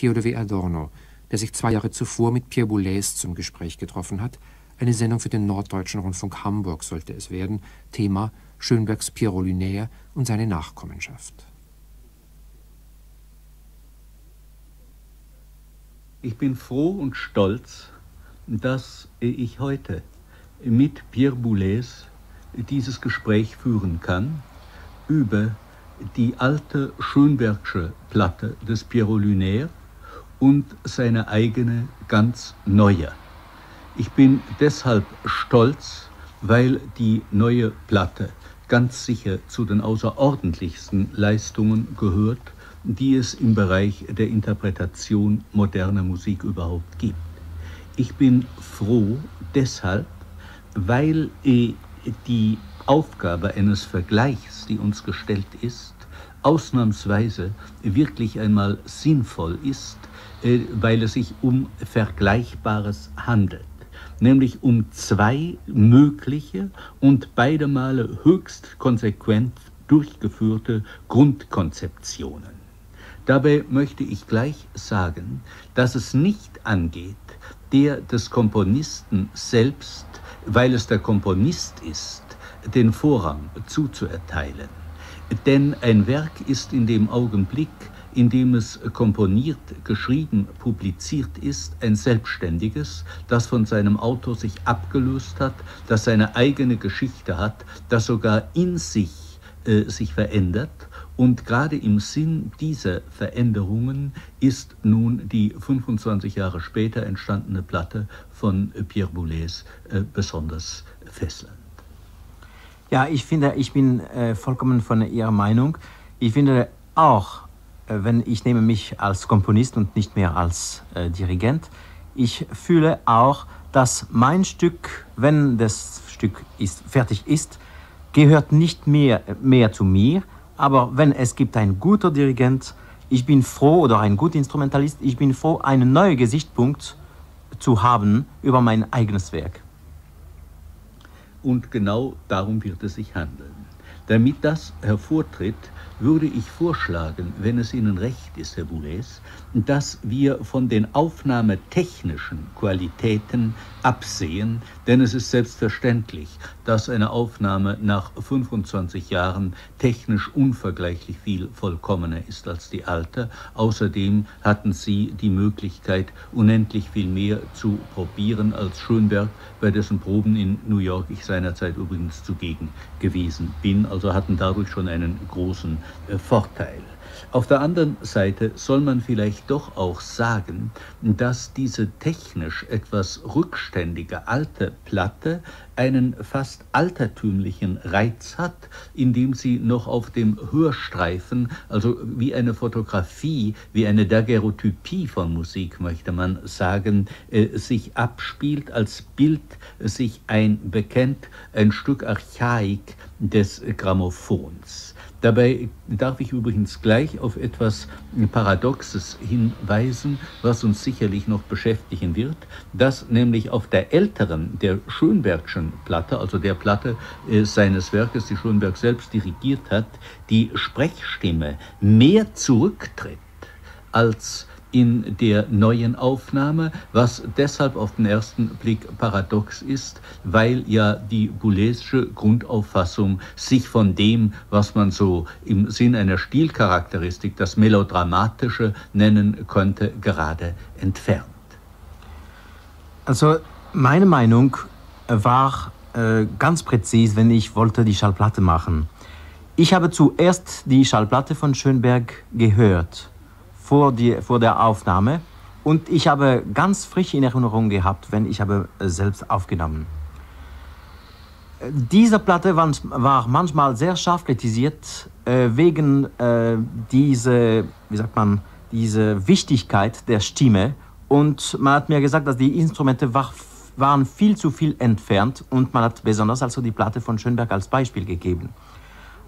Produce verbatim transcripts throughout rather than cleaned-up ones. Theodor W. Adorno, der sich zwei Jahre zuvor mit Pierre Boulez zum Gespräch getroffen hat. Eine Sendung für den Norddeutschen Rundfunk Hamburg sollte es werden. Thema Schönbergs Pierrot Lunaire und seine Nachkommenschaft. Ich bin froh und stolz, dass ich heute mit Pierre Boulez dieses Gespräch führen kann über die alte Schönbergsche Platte des Pierrot Lunaire und seine eigene ganz neue. Ich bin deshalb stolz, weil die neue Platte ganz sicher zu den außerordentlichsten Leistungen gehört, die es im Bereich der Interpretation moderner Musik überhaupt gibt. Ich bin froh deshalb, weil die Aufgabe eines Vergleichs, die uns gestellt ist, ausnahmsweise wirklich einmal sinnvoll ist, weil es sich um Vergleichbares handelt. Nämlich um zwei mögliche und beide Male höchst konsequent durchgeführte Grundkonzeptionen. Dabei möchte ich gleich sagen, dass es nicht angeht, der des Komponisten selbst, weil es der Komponist ist, den Vorrang zuzuerteilen. Denn ein Werk ist in dem Augenblick, in dem es komponiert, geschrieben, publiziert ist, ein selbstständiges, das von seinem Autor sich abgelöst hat, das seine eigene Geschichte hat, das sogar in sich äh, sich verändert. Und gerade im Sinn dieser Veränderungen ist nun die fünfundzwanzig Jahre später entstandene Platte von Pierre Boulez äh, besonders fesselnd. Ja, ich finde, ich bin äh, vollkommen von Ihrer Meinung. Ich finde auch, wenn ich nehme mich als Komponist und nicht mehr als äh, Dirigent, ich fühle auch, dass mein Stück, wenn das Stück ist, fertig ist, gehört nicht mehr, mehr zu mir, aber wenn es gibt ein guter Dirigent, ich bin froh, oder ein guter Instrumentalist, ich bin froh, einen neuen Gesichtspunkt zu haben über mein eigenes Werk. Und genau darum wird es sich handeln. Damit das hervortritt, würde ich vorschlagen, wenn es Ihnen recht ist, Herr Boulez, dass wir von den aufnahmetechnischen Qualitäten absehen, denn es ist selbstverständlich, dass eine Aufnahme nach fünfundzwanzig Jahren technisch unvergleichlich viel vollkommener ist als die alte. Außerdem hatten Sie die Möglichkeit, unendlich viel mehr zu probieren als Schönberg, bei dessen Proben in New York ich seinerzeit übrigens zugegen gewesen bin, also hatten dadurch schon einen großen Vorteil. Auf der anderen Seite soll man vielleicht doch auch sagen, dass diese technisch etwas rückständige alte Platte einen fast altertümlichen Reiz hat, indem sie noch auf dem Hörstreifen, also wie eine Fotografie, wie eine Daguerreotypie von Musik, möchte man sagen, äh, sich abspielt, als Bild sich einbekennt, ein Stück Archaik des Grammophons. Dabei darf ich übrigens gleich auf etwas Paradoxes hinweisen, was uns sicherlich noch beschäftigen wird, dass nämlich auf der älteren, der Schönbergschen Platte, also der Platte äh, seines Werkes, die Schönberg selbst dirigiert hat, die Sprechstimme mehr zurücktritt als in der neuen Aufnahme, was deshalb auf den ersten Blick paradox ist, weil ja die boulezsche Grundauffassung sich von dem, was man so im Sinn einer Stilcharakteristik, das Melodramatische nennen könnte, gerade entfernt. Also meine Meinung war äh, ganz präzis, wenn ich wollte die Schallplatte machen. Ich habe zuerst die Schallplatte von Schönberg gehört. Vor, die, vor der Aufnahme, und ich habe ganz frisch in Erinnerung gehabt, wenn ich habe selbst aufgenommen. Diese Platte war, war manchmal sehr scharf kritisiert äh, wegen äh, dieser, wie sagt man, diese Wichtigkeit der Stimme, und man hat mir gesagt, dass die Instrumente war, waren viel zu viel entfernt, und man hat besonders also die Platte von Schönberg als Beispiel gegeben.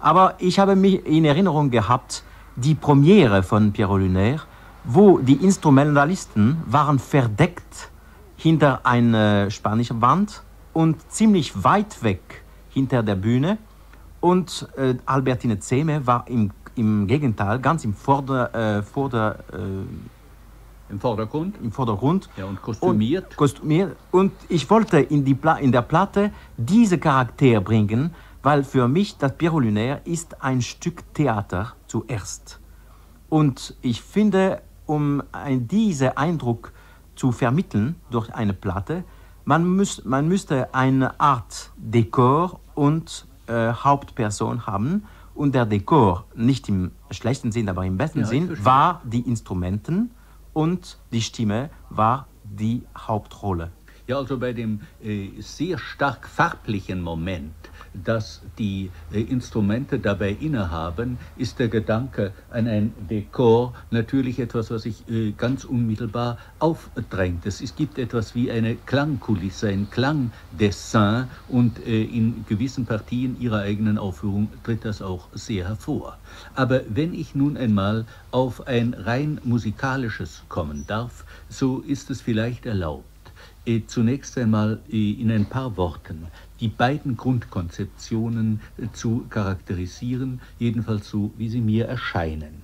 Aber ich habe mich in Erinnerung gehabt, die Premiere von Pierrot Lunaire, wo die Instrumentalisten waren verdeckt hinter einer spanischen Wand und ziemlich weit weg hinter der Bühne, und äh, Albertine Zehme war im, im Gegenteil ganz im Vorder, äh, Vorder, äh, Im Vordergrund? Im Vordergrund. Ja, und kostümiert. Und, kostümiert. Und ich wollte in, die Pla in der Platte diese Charakter bringen, weil für mich das Pierrot Lunaire ist ein Stück Theater zuerst. Und ich finde, um diesen Eindruck zu vermitteln durch eine Platte, man, müß, man müsste eine Art Dekor und äh, Hauptperson haben. Und der Dekor, nicht im schlechten Sinn, aber im besten ja, Sinn, war die Instrumenten und die Stimme war die Hauptrolle. Ja, also bei dem äh, sehr stark farblichen Moment, dass die äh, Instrumente dabei innehaben, ist der Gedanke an ein Dekor natürlich etwas, was sich äh, ganz unmittelbar aufdrängt. Es, es gibt etwas wie eine Klangkulisse, ein Klangdessin, und äh, in gewissen Partien ihrer eigenen Aufführung tritt das auch sehr hervor. Aber wenn ich nun einmal auf ein rein musikalisches kommen darf, so ist es vielleicht erlaubt, zunächst einmal in ein paar Worten die beiden Grundkonzeptionen zu charakterisieren, jedenfalls so, wie sie mir erscheinen.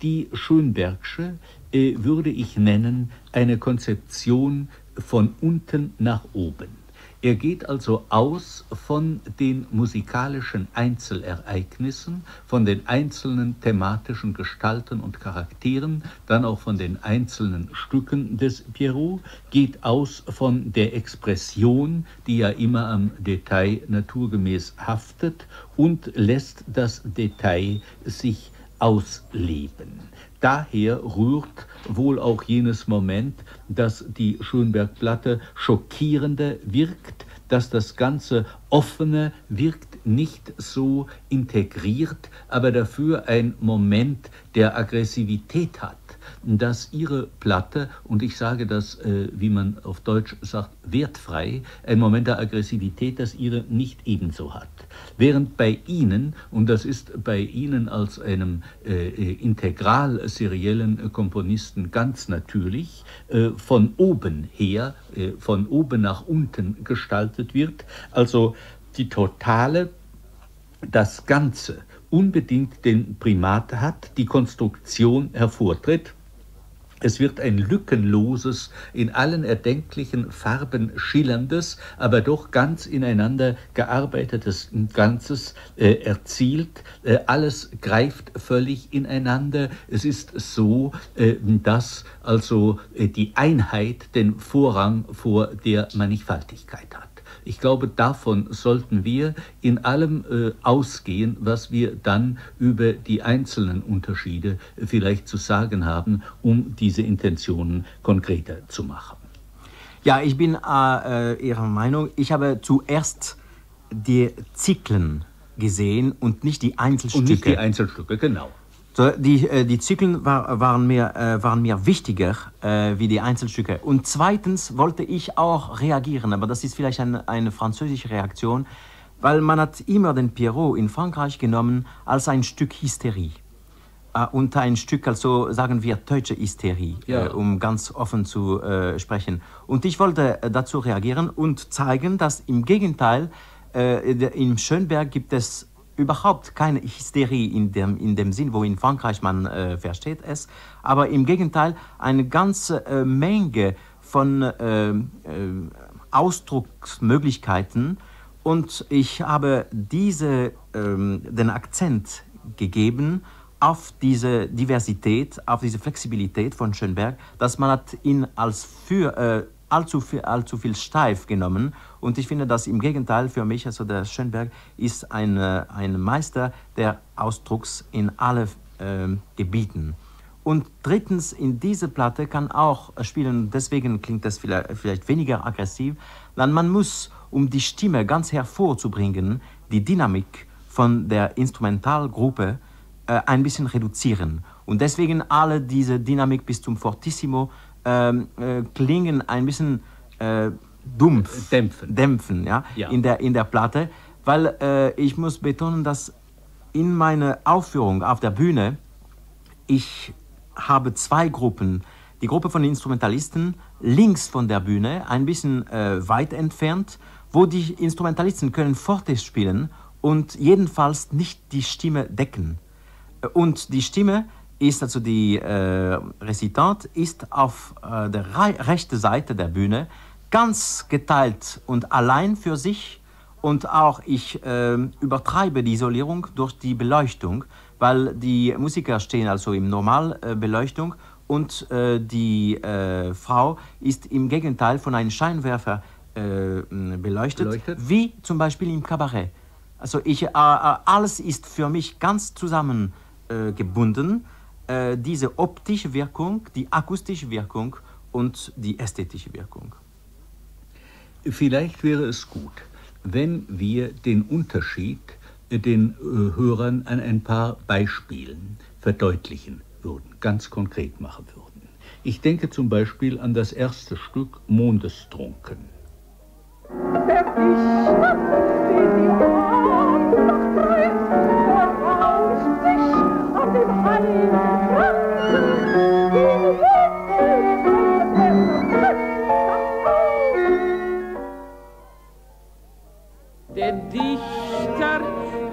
Die Schönbergsche würde ich nennen eine Konzeption von unten nach oben. Er geht also aus von den musikalischen Einzelereignissen, von den einzelnen thematischen Gestalten und Charakteren, dann auch von den einzelnen Stücken des Pierrot, geht aus von der Expression, die ja immer am Detail naturgemäß haftet, und lässt das Detail sich ausleben. Daher rührt wohl auch jenes Moment, dass die Schönberg-Platte schockierender wirkt, dass das ganze Offene wirkt, nicht so integriert, aber dafür ein Moment der Aggressivität hat, dass ihre Platte, und ich sage das, äh, wie man auf Deutsch sagt, wertfrei, ein Moment der Aggressivität, das ihre nicht ebenso hat. Während bei Ihnen, und das ist bei Ihnen als einem äh, integral seriellen Komponisten ganz natürlich, äh, von oben her, äh, von oben nach unten gestaltet wird, also die totale, das Ganze unbedingt den Primat hat, die Konstruktion hervortritt. Es wird ein lückenloses, in allen erdenklichen Farben schillerndes, aber doch ganz ineinander gearbeitetes Ganzes äh, erzielt. Äh, alles greift völlig ineinander. Es ist so, äh, dass also äh, die Einheit den Vorrang vor der Mannigfaltigkeit hat. Ich glaube, davon sollten wir in allem äh, ausgehen, was wir dann über die einzelnen Unterschiede äh, vielleicht zu sagen haben, um diese Intentionen konkreter zu machen. Ja, ich bin äh, Ihrer Meinung. Ich habe zuerst die Zyklen gesehen und nicht die Einzelstücke. Und nicht die Einzelstücke, genau. So, die, äh, die Zyklen war, waren, mir, äh, waren mir wichtiger äh, wie die Einzelstücke. Und zweitens wollte ich auch reagieren, aber das ist vielleicht eine, eine französische Reaktion, weil man hat immer den Pierrot in Frankreich genommen als ein Stück Hysterie. Äh, und ein Stück, also sagen wir, deutsche Hysterie, ja. äh, um ganz offen zu äh, sprechen. Und ich wollte dazu reagieren und zeigen, dass im Gegenteil, äh, im Schönberg gibt es überhaupt keine Hysterie in dem, in dem Sinn, wo in Frankreich man äh, versteht es, aber im Gegenteil eine ganze äh, Menge von äh, äh, Ausdrucksmöglichkeiten, und ich habe diese, äh, den Akzent gegeben auf diese Diversität, auf diese Flexibilität von Schönberg, dass man hat ihn als für äh, allzu viel, allzu viel steif genommen, und ich finde, dass im Gegenteil für mich, also der Schönberg ist ein, ein Meister der Ausdrucks in alle äh, Gebieten. Und drittens, in diese Platte kann auch spielen, deswegen klingt das vielleicht, vielleicht weniger aggressiv, denn man muss, um die Stimme ganz hervorzubringen, die Dynamik von der Instrumentalgruppe äh, ein bisschen reduzieren. Und deswegen alle diese Dynamik bis zum Fortissimo Ähm, äh, klingen ein bisschen äh, dumpf, dämpfen, dämpfen ja, ja. In, der, in der Platte, weil äh, ich muss betonen, dass in meiner Aufführung auf der Bühne, ich habe zwei Gruppen, die Gruppe von Instrumentalisten links von der Bühne, ein bisschen äh, weit entfernt, wo die Instrumentalisten können Forte spielen und jedenfalls nicht die Stimme decken. Und die Stimme ist also die äh, Rezitant ist auf äh, der Re rechten Seite der Bühne ganz geteilt und allein für sich. Und auch ich äh, übertreibe die Isolierung durch die Beleuchtung, weil die Musiker stehen also im Normalbeleuchtung und äh, die äh, Frau ist im Gegenteil von einem Scheinwerfer äh, beleuchtet, beleuchtet, wie zum Beispiel im Kabarett. Also ich, äh, alles ist für mich ganz zusammengebunden, äh, äh, diese optische Wirkung, die akustische Wirkung und die ästhetische Wirkung. Vielleicht wäre es gut, wenn wir den Unterschied den äh, Hörern an ein paar Beispielen verdeutlichen würden, ganz konkret machen würden. Ich denke zum Beispiel an das erste Stück Mondestrunken. Der Dichter,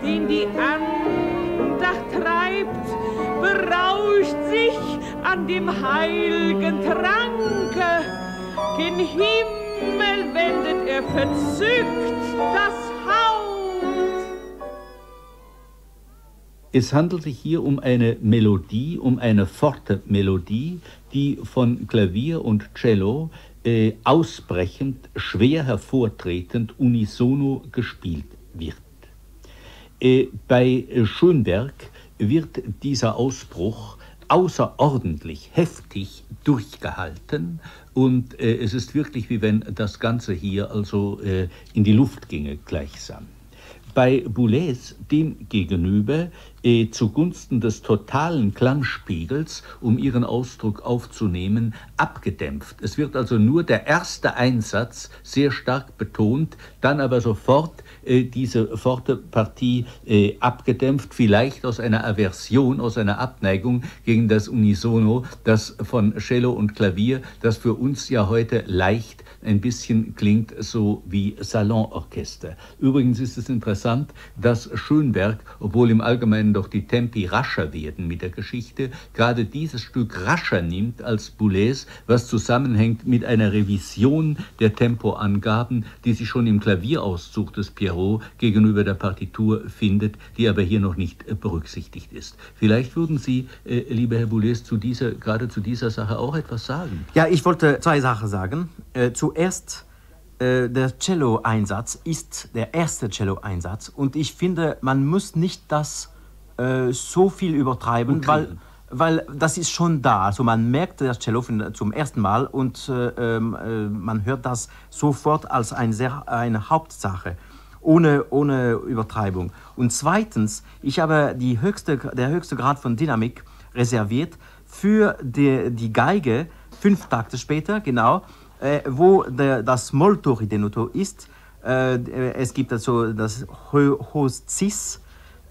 den die Andacht treibt, berauscht sich an dem heiligen Tranke. Gen Himmel wendet er verzückt das Haupt. Es handelt sich hier um eine Melodie, um eine Forte-Melodie, die von Klavier und Cello Äh, ausbrechend, schwer hervortretend, unisono gespielt wird. Äh, bei Schönberg wird dieser Ausbruch außerordentlich heftig durchgehalten und äh, es ist wirklich, wie wenn das Ganze hier also äh, in die Luft ginge gleichsam. Bei Boulez demgegenüber äh, zugunsten des totalen Klangspiegels, um Ihren Ausdruck aufzunehmen, abgedämpft. Es wird also nur der erste Einsatz sehr stark betont, dann aber sofort äh, diese forte Partie äh, abgedämpft, vielleicht aus einer Aversion, aus einer Abneigung gegen das Unisono, das von Cello und Klavier, das für uns ja heute leicht ein bisschen klingt so wie Salonorchester. Übrigens ist es interessant, dass Schönberg, obwohl im Allgemeinen doch die Tempi rascher werden mit der Geschichte, gerade dieses Stück rascher nimmt als Boulez, was zusammenhängt mit einer Revision der Tempoangaben, die sich schon im Klavierauszug des Pierrot gegenüber der Partitur findet, die aber hier noch nicht berücksichtigt ist. Vielleicht würden Sie, äh, lieber Herr Boulez, zu dieser, gerade zu dieser Sache auch etwas sagen. Ja, ich wollte zwei Sachen sagen. Äh, zu Zuerst, äh, der Cello-Einsatz ist der erste Cello-Einsatz und ich finde, man muss nicht das äh, so viel übertreiben, weil, weil das ist schon da. Also man merkt das Cello zum ersten Mal und äh, äh, man hört das sofort als ein sehr, eine Hauptsache, ohne, ohne Übertreibung. Und zweitens, ich habe die höchste, der höchste Grad von Dynamik reserviert für die, die Geige, fünf Takte später, genau, Äh, wo der, das Moll-Tori-Denuto ist. Äh, es gibt also das Hohes-Cis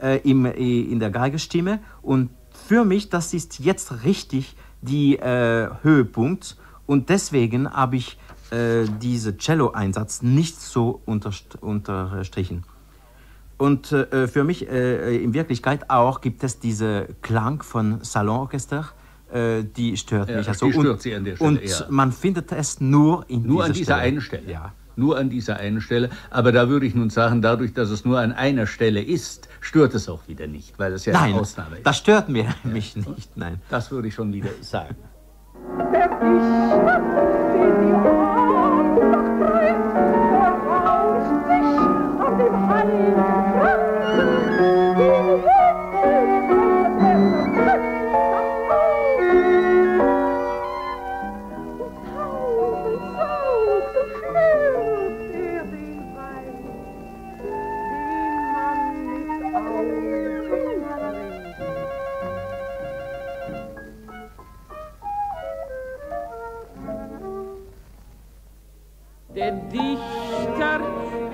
äh, in der Geigestimme und für mich, das ist jetzt richtig die äh, Höhepunkt und deswegen habe ich äh, diesen Cello-Einsatz nicht so unterstrichen. Und äh, für mich äh, in Wirklichkeit auch gibt es diesen Klang von Salonorchester, die stört mich. Ja, also die stört und, Sie an der Stelle, und ja. Man findet es nur in nur dieser an dieser Stelle. einen Stelle. Ja. Nur an dieser einen Stelle. Aber da würde ich nun sagen, dadurch, dass es nur an einer Stelle ist, stört es auch wieder nicht, weil es ja nein, eine Ausnahme ist. Das stört mir, ja. mich nicht. Nein. Das würde ich schon wieder sagen. Der Dichter,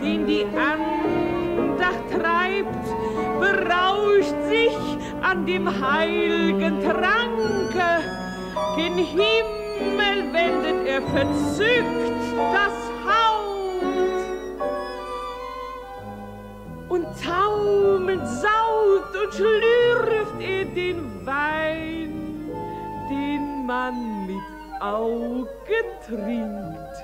den die Andacht treibt, berauscht sich an dem heiligen Tranke. Gen Himmel wendet er verzückt das Haupt. Und taumelnd saugt und schlürft er den Wind. Wein, den man mit Augen trinkt.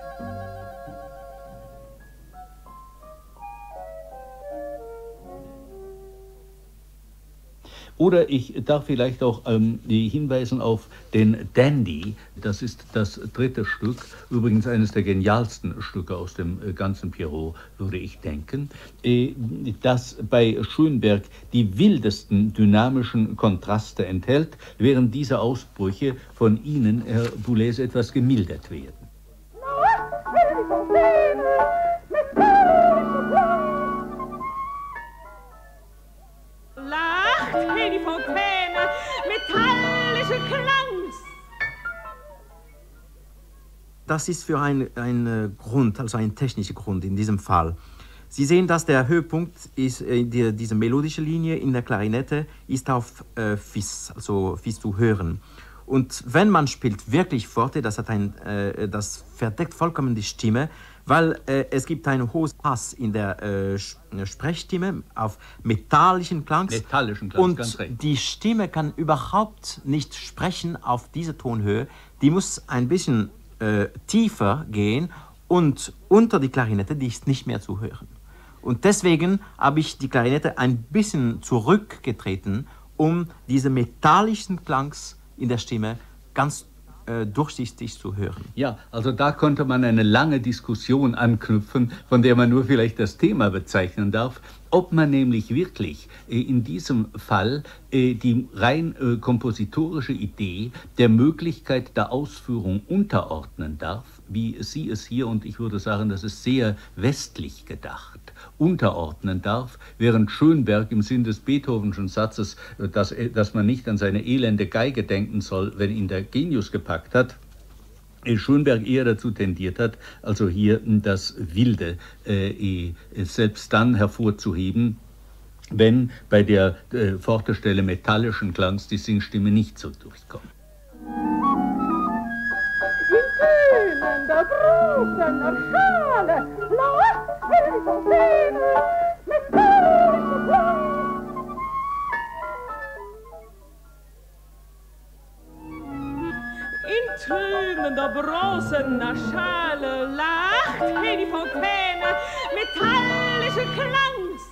Oder ich darf vielleicht auch ähm, hinweisen auf den Dandy. Das ist das dritte Stück, übrigens eines der genialsten Stücke aus dem ganzen Pierrot, würde ich denken, äh, das bei Schönberg die wildesten dynamischen Kontraste enthält, während diese Ausbrüche von Ihnen, Herr Boulez, etwas gemildert werden. Das ist für einen Grund, also ein technischer Grund in diesem Fall. Sie sehen, dass der Höhepunkt ist, die, diese melodische Linie in der Klarinette ist auf äh, Fis, also Fis zu hören. Und wenn man spielt wirklich Forte, das, hat ein, äh, das verdeckt vollkommen die Stimme, weil äh, es gibt einen hohen Bass in der äh, Sprechstimme auf metallischen Klangs. Metallischen Klangs, ganz recht. Und die Stimme kann überhaupt nicht sprechen auf diese Tonhöhe. Die muss ein bisschen Äh, tiefer gehen und unter die Klarinette, die ist nicht mehr zu hören. Und deswegen habe ich die Klarinette ein bisschen zurückgetreten, um diese metallischen Klangs in der Stimme ganz äh, durchsichtig zu hören. Ja, also da konnte man eine lange Diskussion anknüpfen, von der man nur vielleicht das Thema bezeichnen darf, ob man nämlich wirklich äh, in diesem Fall äh, die rein äh, kompositorische Idee der Möglichkeit der Ausführung unterordnen darf, wie Sie es hier, und ich würde sagen, das ist sehr westlich gedacht, unterordnen darf, während Schönberg im Sinn des Beethovenschen Satzes, äh, dass, äh, dass man nicht an seine elende Geige denken soll, wenn ihn der Genius gepackt hat, Schönberg eher dazu tendiert hat, also hier das Wilde äh, selbst dann hervorzuheben, wenn bei der äh, Vorderstelle metallischen Klangs die Singstimme nicht so durchkommt. In der bronzener Schale lacht hey die Fontäne metallische Klangs.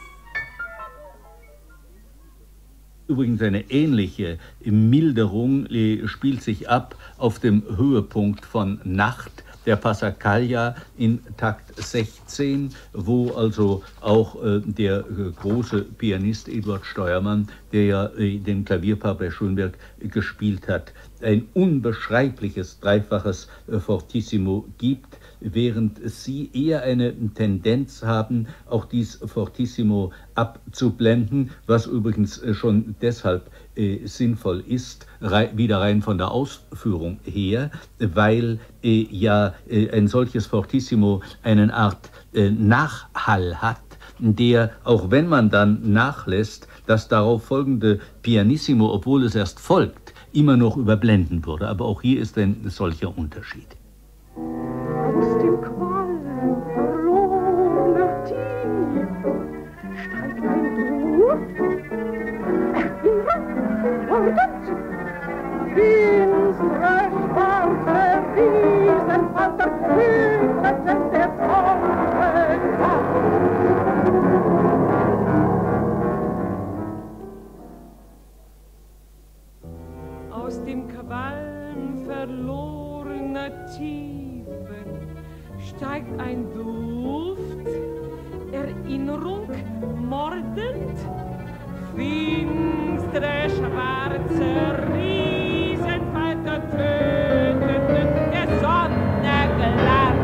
Übrigens eine ähnliche Milderung spielt sich ab auf dem Höhepunkt von Nacht, der Passacaglia in Takt sechzehn, wo also auch äh, der äh, große Pianist Eduard Steuermann, der ja äh, den Klavierpart bei Schönberg äh, gespielt hat, ein unbeschreibliches dreifaches äh, Fortissimo gibt, während Sie eher eine Tendenz haben, auch dies Fortissimo abzublenden, was übrigens äh, schon deshalb äh, sinnvoll ist, rei- wieder rein von der Ausführung her, weil äh, ja äh, ein solches Fortissimo eine Art äh, Nachhall hat, der, auch wenn man dann nachlässt, das darauf folgende Pianissimo, obwohl es erst folgt, immer noch überblenden würde. Aber auch hier ist ein solcher Unterschied. Aus dem Quallen roller tief steigt ein Ruhr. Unsere Schwarze Riesen von der Kühlheit der Taufe. Aus dem Qualm verlorener Tiefe steigt ein Duft, Erinnerung mordend, finstere schwarze Riesenfalter töteten der Sonnenglanz.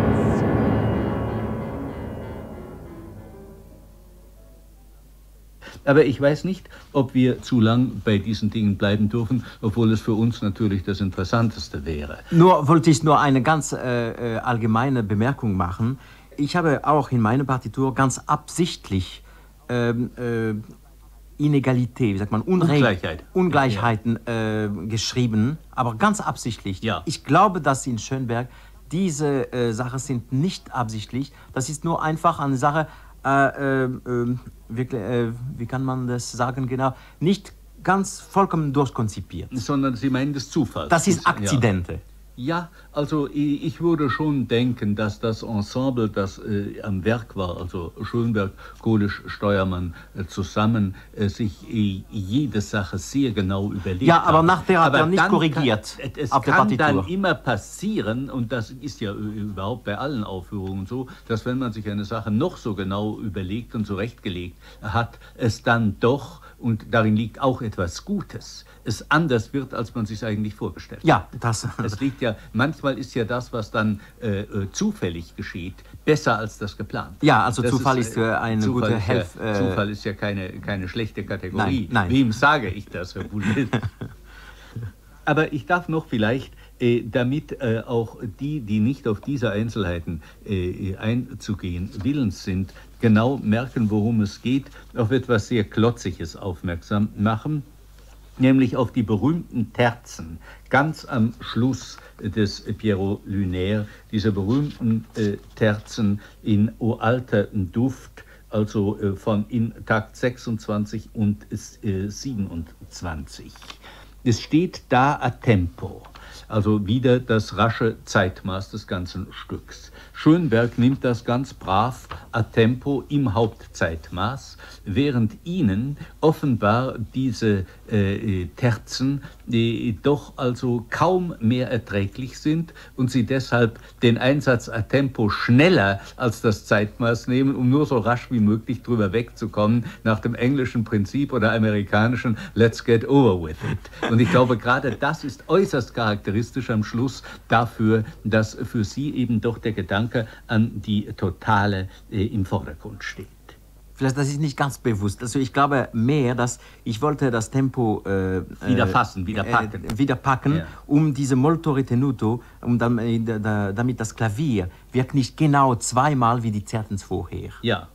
Aber ich weiß nicht, ob wir zu lang bei diesen Dingen bleiben dürfen, obwohl es für uns natürlich das Interessanteste wäre. Nur wollte ich nur eine ganz äh, allgemeine Bemerkung machen. Ich habe auch in meiner Partitur ganz absichtlich ähm, äh, Inegalität, wie sagt man, Unre Ungleichheit. Ungleichheiten ja. äh, geschrieben, aber ganz absichtlich. Ja. Ich glaube, dass in Schönberg diese äh, Sachen sind nicht absichtlich. Das ist nur einfach eine Sache, Äh, äh, wirklich, äh, wie kann man das sagen genau, nicht ganz vollkommen durchkonzipiert. Sondern Sie meinen das Zufall. Das ist Akzidente. Ja. Ja, also ich würde schon denken, dass das Ensemble, das äh, am Werk war, also Schönberg, Kolisch, Steuermann äh, zusammen, äh, sich äh, jede Sache sehr genau überlegt hat. Ja, aber haben. nachher hat aber er nicht korrigiert. Kann, es auf kann der dann immer passieren, und das ist ja überhaupt bei allen Aufführungen so, dass wenn man sich eine Sache noch so genau überlegt und zurechtgelegt hat, es dann doch, und darin liegt auch etwas Gutes, es anders wird, als man sich es eigentlich vorgestellt hat. Ja, das. Es liegt ja, manchmal ist ja das, was dann äh, zufällig geschieht, besser als das geplant. Ja, also das Zufall ist, ist äh, eine Zufall gute Hilfe. Ja, äh, Zufall ist ja keine, keine schlechte Kategorie. Nein, nein. Wem sage ich das, Herr Boulez? Aber ich darf noch vielleicht, äh, damit äh, auch die, die nicht auf diese Einzelheiten äh, einzugehen willens sind, genau merken, worum es geht, auf etwas sehr Klotziges aufmerksam machen. Nämlich auf die berühmten Terzen, ganz am Schluss des Pierrot Lunaire, diese berühmten äh, Terzen in O alter Duft, also äh, von in Takt sechsundzwanzig und äh, siebenundzwanzig. Es steht da a tempo, also wieder das rasche Zeitmaß des ganzen Stücks. Schönberg nimmt das ganz brav a tempo im Hauptzeitmaß, während ihnen offenbar diese äh, Terzen die doch also kaum mehr erträglich sind und sie deshalb den Einsatz a tempo schneller als das Zeitmaß nehmen, um nur so rasch wie möglich drüber wegzukommen, nach dem englischen Prinzip oder amerikanischen Let's get over with it. Und ich glaube, gerade das ist äußerst charakteristisch am Schluss dafür, dass für sie eben doch der Gedanke an die Totale äh, im Vordergrund steht. Vielleicht, das ist nicht ganz bewusst. Also ich glaube mehr, dass ich wollte das Tempo äh, wieder fassen, wieder packen, äh, wieder packen ja. um diese molto retenuto, um damit, äh, damit das Klavier wirkt nicht genau zweimal wie die Terzen vorher. Ja.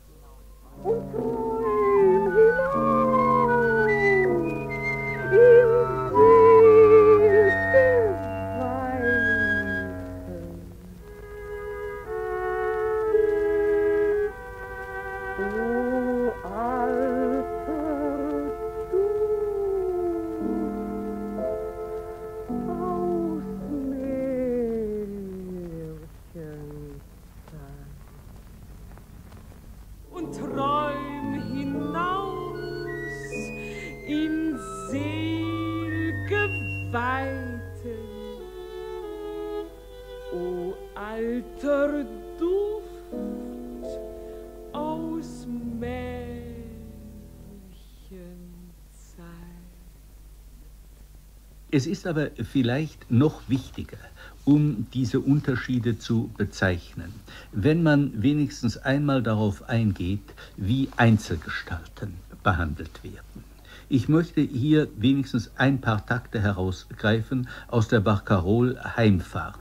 Es ist aber vielleicht noch wichtiger, um diese Unterschiede zu bezeichnen, wenn man wenigstens einmal darauf eingeht, wie Einzelgestalten behandelt werden. Ich möchte hier wenigstens ein paar Takte herausgreifen aus der Barcarolle Heimfahrt.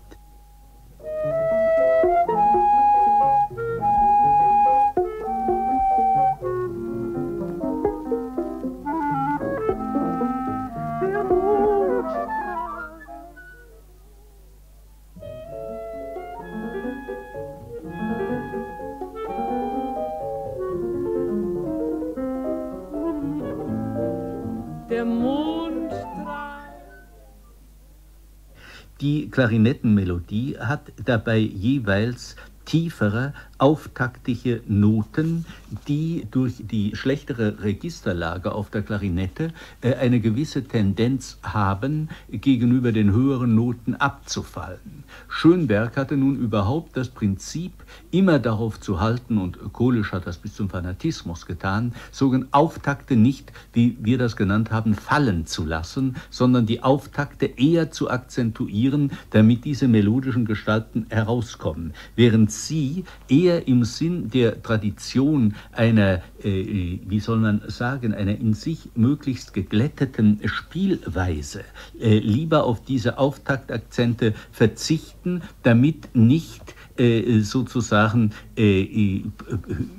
Die Klarinettenmelodie hat dabei jeweils tiefere, auftaktige Noten, die durch die schlechtere Registerlage auf der Klarinette eine gewisse Tendenz haben, gegenüber den höheren Noten abzufallen. Schönberg hatte nun überhaupt das Prinzip, immer darauf zu halten, und Kolisch hat das bis zum Fanatismus getan, sogenannte Auftakte nicht, wie wir das genannt haben, fallen zu lassen, sondern die Auftakte eher zu akzentuieren, damit diese melodischen Gestalten herauskommen, während sie eher im Sinn der Tradition einer, äh, wie soll man sagen, einer in sich möglichst geglätteten Spielweise äh, lieber auf diese Auftaktakzente verzichten, damit nicht äh, sozusagen äh,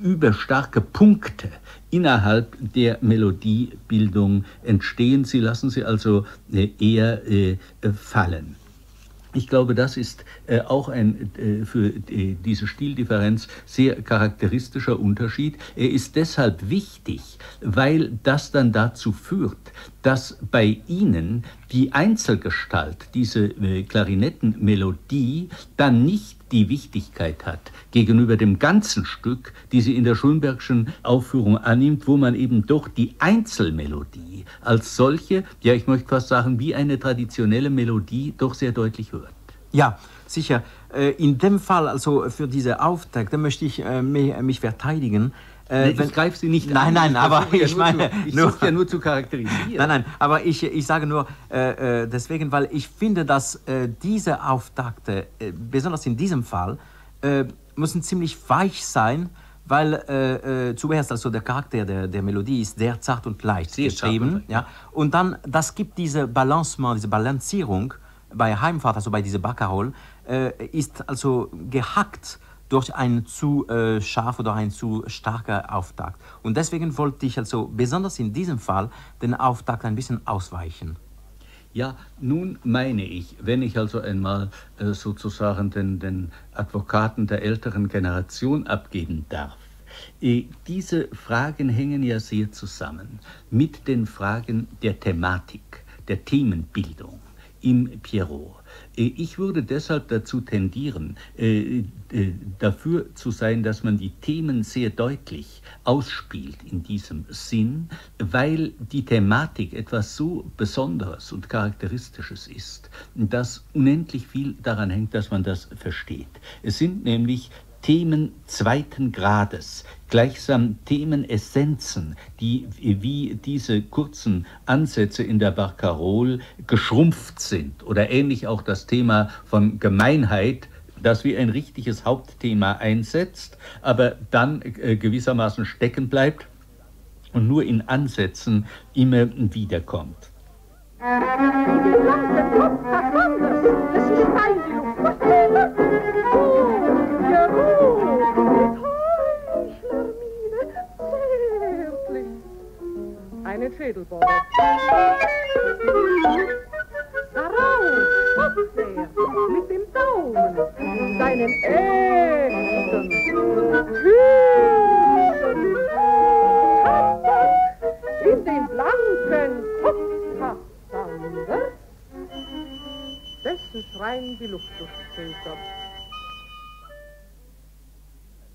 überstarke Punkte innerhalb der Melodiebildung entstehen. Sie lassen sie also äh, eher äh, fallen. Ich glaube, das ist äh, auch ein äh, für äh, diese Stildifferenz sehr charakteristischer Unterschied. Er ist deshalb wichtig, weil das dann dazu führt, dass bei Ihnen die Einzelgestalt, diese äh, Klarinettenmelodie, dann nicht die Wichtigkeit hat gegenüber dem ganzen Stück, die sie in der Schönbergschen Aufführung annimmt, wo man eben doch die Einzelmelodie als solche, ja, ich möchte fast sagen, wie eine traditionelle Melodie, doch sehr deutlich hört. Ja, sicher. In dem Fall, also für diese Auftakt, da möchte ich mich verteidigen. Äh, wenn, ich greife Sie nicht nein, an. Nein, nein, aber ich, ich meine... Zu, ich nur, ja nur zu charakterisieren. Nein, nein, aber ich, ich sage nur äh, deswegen, weil ich finde, dass äh, diese Auftakte, äh, besonders in diesem Fall, äh, müssen ziemlich weich sein, weil äh, äh, zuerst also der Charakter der, der Melodie ist sehr zart und leicht sehr geschrieben. Und, ja, und dann, das gibt diese Balancement, diese Balancierung bei Heimfahrt, also bei dieser Barcarolle, äh, ist also gehackt durch einen zu äh, scharf oder einen zu starken Auftakt. Und deswegen wollte ich also besonders in diesem Fall den Auftakt ein bisschen ausweichen. Ja, nun meine ich, wenn ich also einmal äh, sozusagen den, den Advokaten der älteren Generation abgeben darf, äh, diese Fragen hängen ja sehr zusammen mit den Fragen der Thematik, der Themenbildung im Pierrot. Ich würde deshalb dazu tendieren, äh, äh, dafür zu sein, dass man die Themen sehr deutlich ausspielt in diesem Sinn, weil die Thematik etwas so Besonderes und Charakteristisches ist, dass unendlich viel daran hängt, dass man das versteht. Es sind nämlich Themen zweiten Grades, gleichsam Themenessenzen, die wie diese kurzen Ansätze in der Barcarolle geschrumpft sind, oder ähnlich auch das Thema von Gemeinheit, das wie ein richtiges Hauptthema einsetzt, aber dann äh, gewissermaßen stecken bleibt und nur in Ansätzen immer wiederkommt. Eine Schädelborde. Darauf hopft er mit dem Daumen seinen echten Hüten Tabak in den blanken Kopfhaarsander, dessen Schrein die Luft durchfiltert.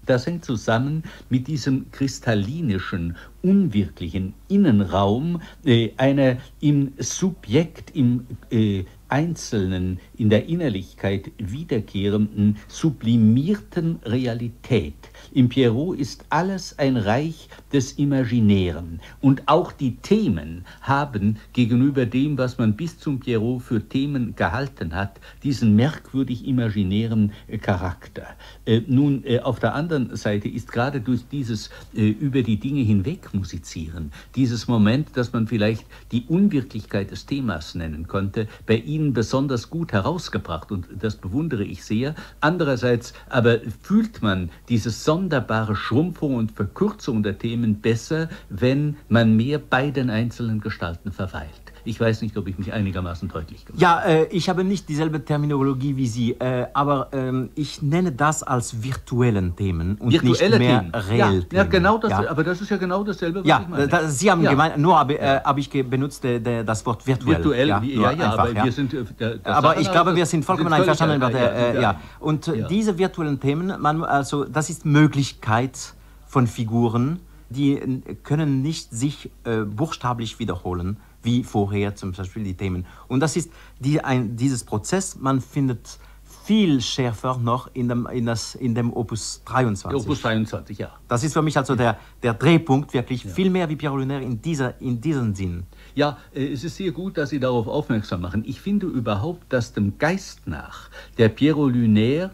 Das hängt zusammen mit diesem kristallinischen, unwirklichen Innenraum, äh, einer im Subjekt, im äh, Einzelnen, in der Innerlichkeit wiederkehrenden, sublimierten Realität. Im Pierrot ist alles ein Reich des Imaginären. Und auch die Themen haben gegenüber dem, was man bis zum Pierrot für Themen gehalten hat, diesen merkwürdig imaginären Charakter. Äh, nun, äh, auf der anderen Seite ist gerade durch dieses äh, über die Dinge hinweg musizieren, dieses Moment, dass man vielleicht die Unwirklichkeit des Themas nennen konnte, bei Ihnen besonders gut herausgebracht, und das bewundere ich sehr. Andererseits aber fühlt man diese sonderbare Schrumpfung und Verkürzung der Themen besser, wenn man mehr bei den einzelnen Gestalten verweilt. Ich weiß nicht, ob ich mich einigermaßen deutlich gemacht habe. Ja, äh, ich habe nicht dieselbe Terminologie wie Sie, äh, aber äh, ich nenne das als virtuellen Themen und virtuelle nicht mehr Themen. Real Themen. Ja, genau das, ja. Aber das ist ja genau dasselbe, was ja, ich meine. Da, Sie haben ja. gemeint, nur habe äh, hab ich benutzt äh, das Wort virtuell. Virtuell, ja, ja, ja, einfach, aber ja. wir sind... Äh, aber Sachen, ich glaube, wir sind vollkommen einverstanden. Ja, äh, ja. ja. Und ja. diese virtuellen Themen, man, also, das ist Möglichkeit von Figuren, die können nicht sich äh, buchstäblich wiederholen, wie vorher zum Beispiel die Themen. Und das ist die, ein, dieses Prozess, man findet viel schärfer noch in dem, in das, in dem Opus dreiundzwanzig. Opus dreiundzwanzig, ja. Das ist für mich also der, der Drehpunkt, wirklich ja. viel mehr wie Pierrot Lunaire in, dieser, in diesem Sinn. Ja, es ist sehr gut, dass Sie darauf aufmerksam machen. Ich finde überhaupt, dass dem Geist nach der Pierrot Lunaire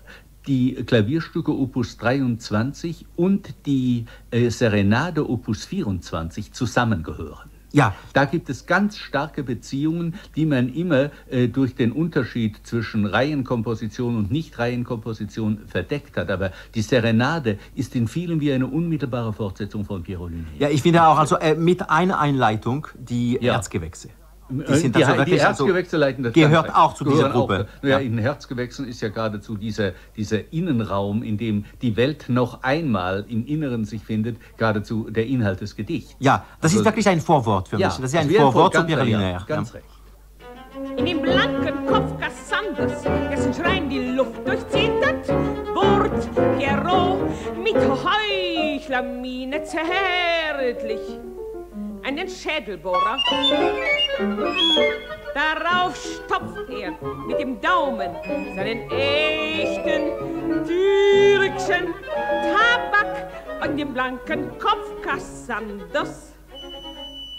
die Klavierstücke Opus dreiundzwanzig und die äh, Serenade Opus vierundzwanzig zusammengehören. Ja, da gibt es ganz starke Beziehungen, die man immer äh, durch den Unterschied zwischen Reihenkomposition und Nicht-Reihenkomposition verdeckt hat. Aber die Serenade ist in vielen wie eine unmittelbare Fortsetzung von Pierrot Lunaire. Ja, ich finde auch, also äh, mit einer Einleitung die ja. Herzgewächse. Die, sind die, so die Herzgewächse also, leiten das gehört Ganze auch zu dieser Gruppe. Auch, ja. In Herzgewächsen ist ja geradezu dieser, dieser Innenraum, in dem die Welt noch einmal im Inneren sich findet, geradezu der Inhalt des Gedichts. Ja, das also, ist wirklich ein Vorwort für mich. Ja, das ist ja ein Vorwort zu Pierrot Lunaire. Ganz recht. In dem blanken Kopf Cassanders, dessen Schrein die Luft durchzittert, wurd Pierrot mit Heuchlermiene zärtlich einen Schädelbohrer. Darauf stopft er mit dem Daumen seinen echten türkischen Tabak an dem blanken Kopf Cassanders,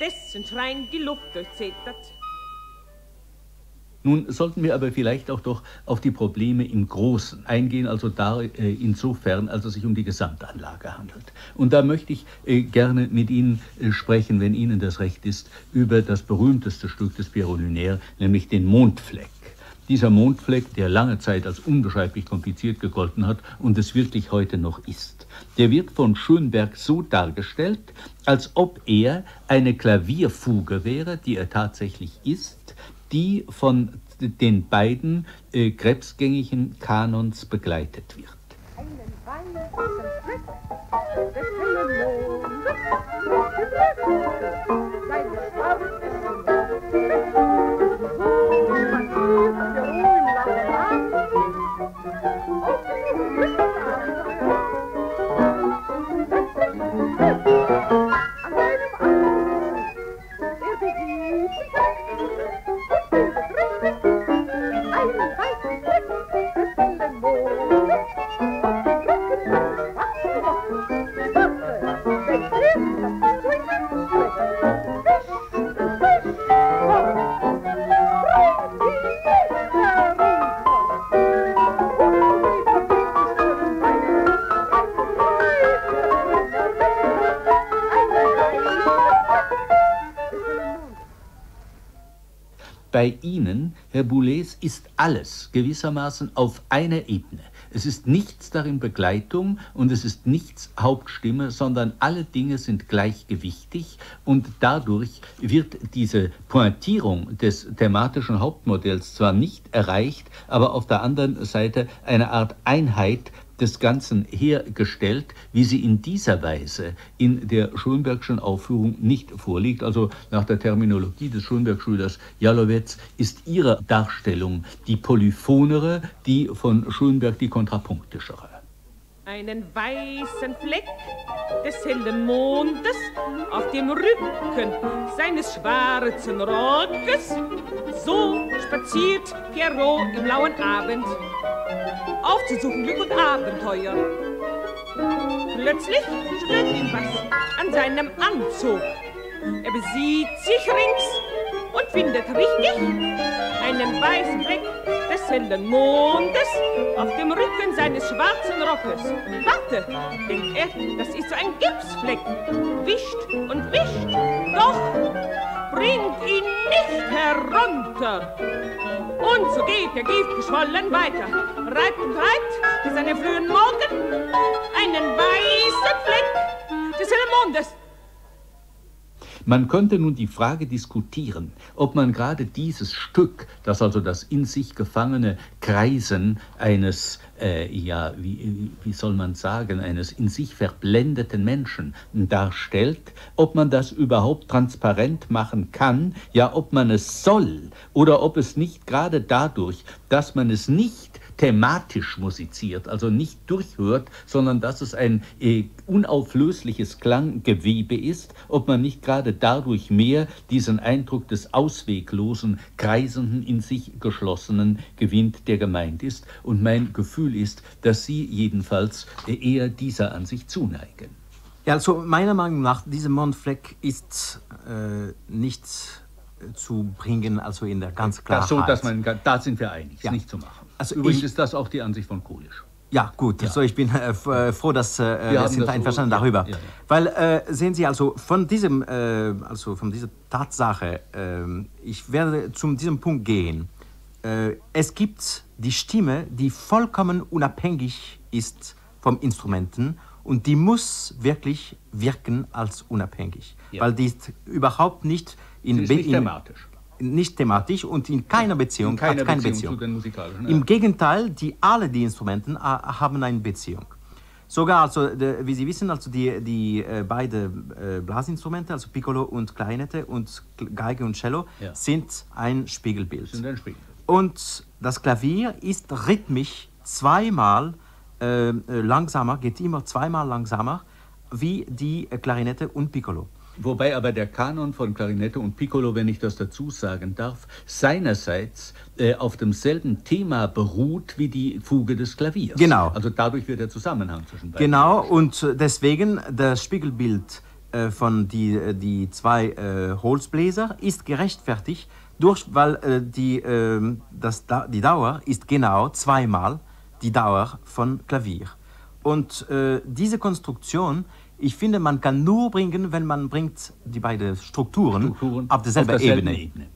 dessen Schrein die Luft durchzittert. Nun sollten wir aber vielleicht auch doch auf die Probleme im Großen eingehen, also da äh, insofern, als es sich um die Gesamtanlage handelt. Und da möchte ich äh, gerne mit Ihnen äh, sprechen, wenn Ihnen das recht ist, über das berühmteste Stück des Pierrot Lunaire, nämlich den Mondfleck. Dieser Mondfleck, der lange Zeit als unbeschreiblich kompliziert gegolten hat und es wirklich heute noch ist, der wird von Schönberg so dargestellt, als ob er eine Klavierfuge wäre, die er tatsächlich ist, die von den beiden äh, krebsgängigen Kanons begleitet wird. Bei Ihnen, Herr Boulez, ist alles gewissermaßen auf einer Ebene. Es ist nichts darin Begleitung und es ist nichts Hauptstimme, sondern alle Dinge sind gleichgewichtig und dadurch wird diese Pointierung des thematischen Hauptmodells zwar nicht erreicht, aber auf der anderen Seite eine Art Einheit des Ganzen hergestellt, wie sie in dieser Weise in der Schönbergschen Aufführung nicht vorliegt. Also nach der Terminologie des Schönberg-Schülers Jalowetz ist ihre Darstellung die polyphonere, die von Schönberg die kontrapunktischere. Einen weißen Fleck des hellen Mondes auf dem Rücken seines schwarzen Rockes, so spaziert Pierrot im lauen Abend, aufzusuchen Glück und Abenteuer. Plötzlich stört ihn was an seinem Anzug. Er besieht sich rings und findet richtig einen weißen Fleck des hellen Mondes auf dem Rücken seines schwarzen Rockes. Warte, denkt er, das ist so ein Gipsfleck. Wischt und wischt, doch bringt ihn nicht herunter. Und so geht der giftgeschwollen weiter, reibt und reibt bis an den frühen Morgen einen weißen Fleck des hellen Mondes. Man könnte nun die Frage diskutieren, ob man gerade dieses Stück, das also das in sich gefangene Kreisen eines, äh, ja, wie, wie soll man sagen, eines in sich verblendeten Menschen darstellt, ob man das überhaupt transparent machen kann, ja, ob man es soll oder ob es nicht gerade dadurch, dass man es nicht thematisch musiziert, also nicht durchhört, sondern dass es ein äh, unauflösliches Klanggewebe ist, ob man nicht gerade dadurch mehr diesen Eindruck des ausweglosen, kreisenden, in sich geschlossenen gewinnt, der gemeint ist. Und mein Gefühl ist, dass Sie jedenfalls eher dieser Ansicht zuneigen. Ja, also meiner Meinung nach, dieser Mondfleck ist äh, nichts zu bringen, also in der ganz Klarheit. So, dass man, da sind wir einig, ja. Nicht zu machen. Also übrigens ich, ist das auch die Ansicht von Kolisch. Ja, gut. Ja. Also ich bin äh, froh, dass äh, wir, wir sind das einverstanden so, darüber. Ja, ja. Weil, äh, sehen Sie, also von, diesem, äh, also von dieser Tatsache, äh, ich werde zu diesem Punkt gehen. Äh, es gibt die Stimme, die vollkommen unabhängig ist vom Instrumenten und die muss wirklich wirken als unabhängig. Ja. Weil die ist überhaupt nicht in... Sie ist nicht thematisch. nicht thematisch und in keiner Beziehung, in keiner hat keine Beziehung. Beziehung. Zu den musikalischen, ja. Im Gegenteil, die, alle die Instrumenten äh, haben eine Beziehung. Sogar, also, de, wie Sie wissen, also die, die äh, beiden äh, Blasinstrumente, also Piccolo und Klarinette und Geige und Cello, ja. sind ein Spiegelbild. Sind ein Spiegel. Und das Klavier ist rhythmisch zweimal äh, langsamer, geht immer zweimal langsamer, wie die Klarinette und Piccolo. Wobei aber der Kanon von Klarinette und Piccolo, wenn ich das dazu sagen darf, seinerseits äh, auf demselben Thema beruht wie die Fuge des Klaviers. Genau. Also dadurch wird der Zusammenhang zwischen beiden. Genau, und deswegen das Spiegelbild äh, von die, die zwei äh, Holzbläser ist gerechtfertigt, durch, weil äh, die, äh, das, die Dauer ist genau zweimal die Dauer von Klavier. Und äh, diese Konstruktion, ich finde, man kann nur bringen, wenn man bringt die beiden Strukturen, Strukturen auf derselben Ebene. Ebene.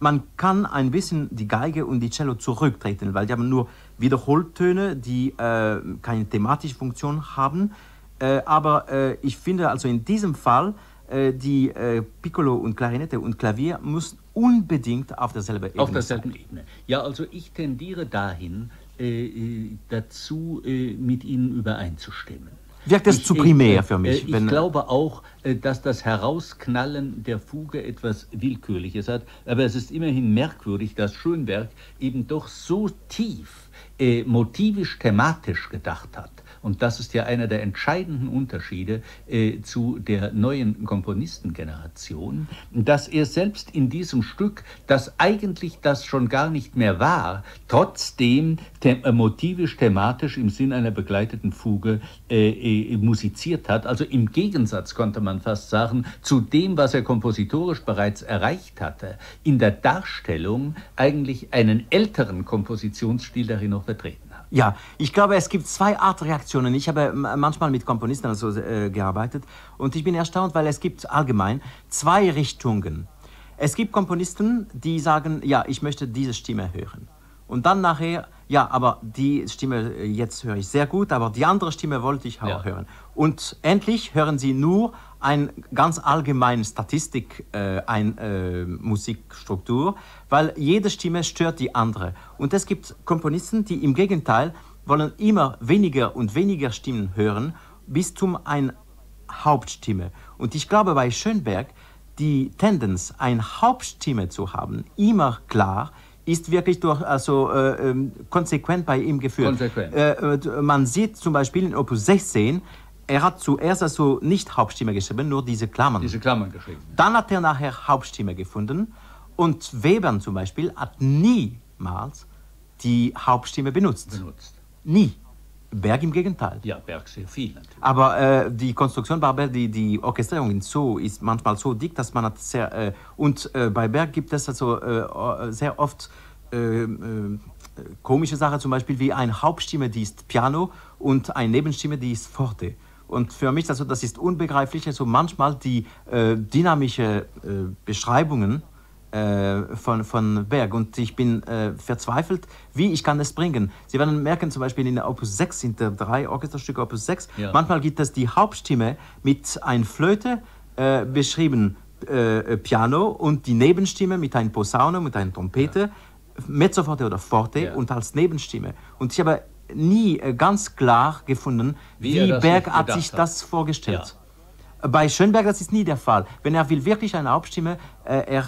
Man kann ein bisschen die Geige und die Cello zurücktreten, weil die haben nur Wiederholtöne, die äh, keine thematische Funktion haben. Äh, aber äh, ich finde, also in diesem Fall, äh, die äh, Piccolo und Klarinette und Klavier müssen unbedingt auf derselben Ebene Auf derselben Ebene. Ja, also ich tendiere dahin, äh, dazu, äh, mit Ihnen übereinzustimmen. Wirkt das ich, zu primär für mich? Ich wenn glaube auch, dass das Herausknallen der Fuge etwas Willkürliches hat. Aber es ist immerhin merkwürdig, dass Schönberg eben doch so tief äh, motivisch-thematisch gedacht hat. Und das ist ja einer der entscheidenden Unterschiede äh, zu der neuen Komponistengeneration, dass er selbst in diesem Stück, das eigentlich das schon gar nicht mehr war, trotzdem them motivisch, thematisch im Sinn einer begleiteten Fuge äh, äh, musiziert hat. Also im Gegensatz, konnte man fast sagen, zu dem, was er kompositorisch bereits erreicht hatte, in der Darstellung eigentlich einen älteren Kompositionsstil darin noch vertreten. Ja, ich glaube, es gibt zwei Art Reaktionen. Ich habe manchmal mit Komponisten also, äh, gearbeitet und ich bin erstaunt, weil es gibt allgemein zwei Richtungen. Es gibt Komponisten, die sagen, ja, ich möchte diese Stimme hören. Und dann nachher, ja, aber die Stimme jetzt höre ich sehr gut, aber die andere Stimme wollte ich auch ja. hören. Und endlich hören sie nur eine ganz allgemeine Statistik, äh, eine äh, Musikstruktur, weil jede Stimme stört die andere. Und es gibt Komponisten, die im Gegenteil wollen immer weniger und weniger Stimmen hören, bis zum eine Hauptstimme. Und ich glaube, bei Schönberg, die Tendenz, eine Hauptstimme zu haben, immer klar, ist wirklich durch, also, äh, konsequent bei ihm geführt. Äh, man sieht zum Beispiel in Opus sechzehn, er hat zuerst also nicht Hauptstimme geschrieben, nur diese Klammern. Diese Klammern geschrieben. Dann hat er nachher Hauptstimme gefunden und Webern zum Beispiel hat niemals die Hauptstimme benutzt. benutzt. Nie. Berg im Gegenteil. Ja, Berg sehr viel natürlich. Aber äh, die Konstruktion bei Berg, die, die Orchestrierung so, ist manchmal so dick, dass man hat sehr... Äh, und äh, bei Berg gibt es also äh, sehr oft äh, äh, komische Sachen, zum Beispiel wie eine Hauptstimme, die ist Piano und eine Nebenstimme, die ist Forte. Und für mich, also, das ist unbegreiflich, also manchmal die äh, dynamische äh, Beschreibungen Äh, von, von Berg und ich bin äh, verzweifelt, wie ich kann das bringen. Sie werden merken, zum Beispiel in der Opus sechs, in der drei Orchesterstücke Opus sechs, ja. manchmal gibt es die Hauptstimme mit einer Flöte äh, beschrieben, äh, Piano und die Nebenstimme mit einer Posaune, mit einer Trompete, ja. Mezzoforte oder Forte ja. und als Nebenstimme. Und ich habe nie äh, ganz klar gefunden, wie, wie Berg hat sich das vorgestellt. Ja. Bei Schönberg, das ist nie der Fall. Wenn er will wirklich eine Hauptstimme, äh, er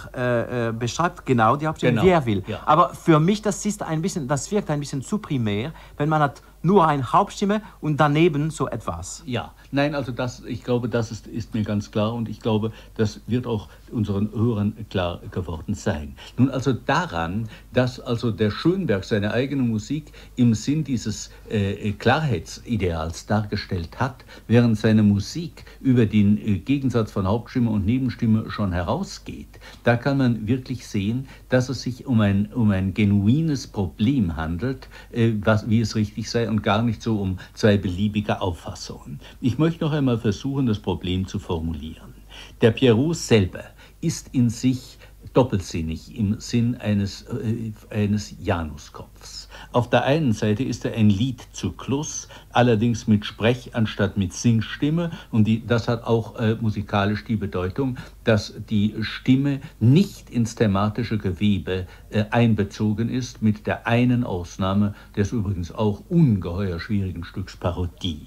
äh, beschreibt genau die Hauptstimme, genau. wie er will. Ja. Aber für mich, das, ist ein bisschen, das wirkt ein bisschen zu primär, wenn man hat nur eine Hauptstimme und daneben so etwas. Ja, nein, also das, ich glaube, das ist, ist mir ganz klar und ich glaube, das wird auch unseren Hörern klar geworden sein. Nun also daran, dass also der Schönberg seine eigene Musik im Sinn dieses äh, Klarheitsideals dargestellt hat, während seine Musik über die Gegensatz von Hauptstimme und Nebenstimme schon herausgeht, da kann man wirklich sehen, dass es sich um ein, um ein genuines Problem handelt, äh, was, wie es richtig sei und gar nicht so um zwei beliebige Auffassungen. Ich möchte noch einmal versuchen, das Problem zu formulieren. Der Pierrot selber ist in sich doppelsinnig im Sinn eines, äh, eines Januskopfs. Auf der einen Seite ist er ein Liedzyklus, allerdings mit Sprech anstatt mit Singstimme, und die, das hat auch äh, musikalisch die Bedeutung, dass die Stimme nicht ins thematische Gewebe äh, einbezogen ist, mit der einen Ausnahme des übrigens auch ungeheuer schwierigen Stücks Parodie.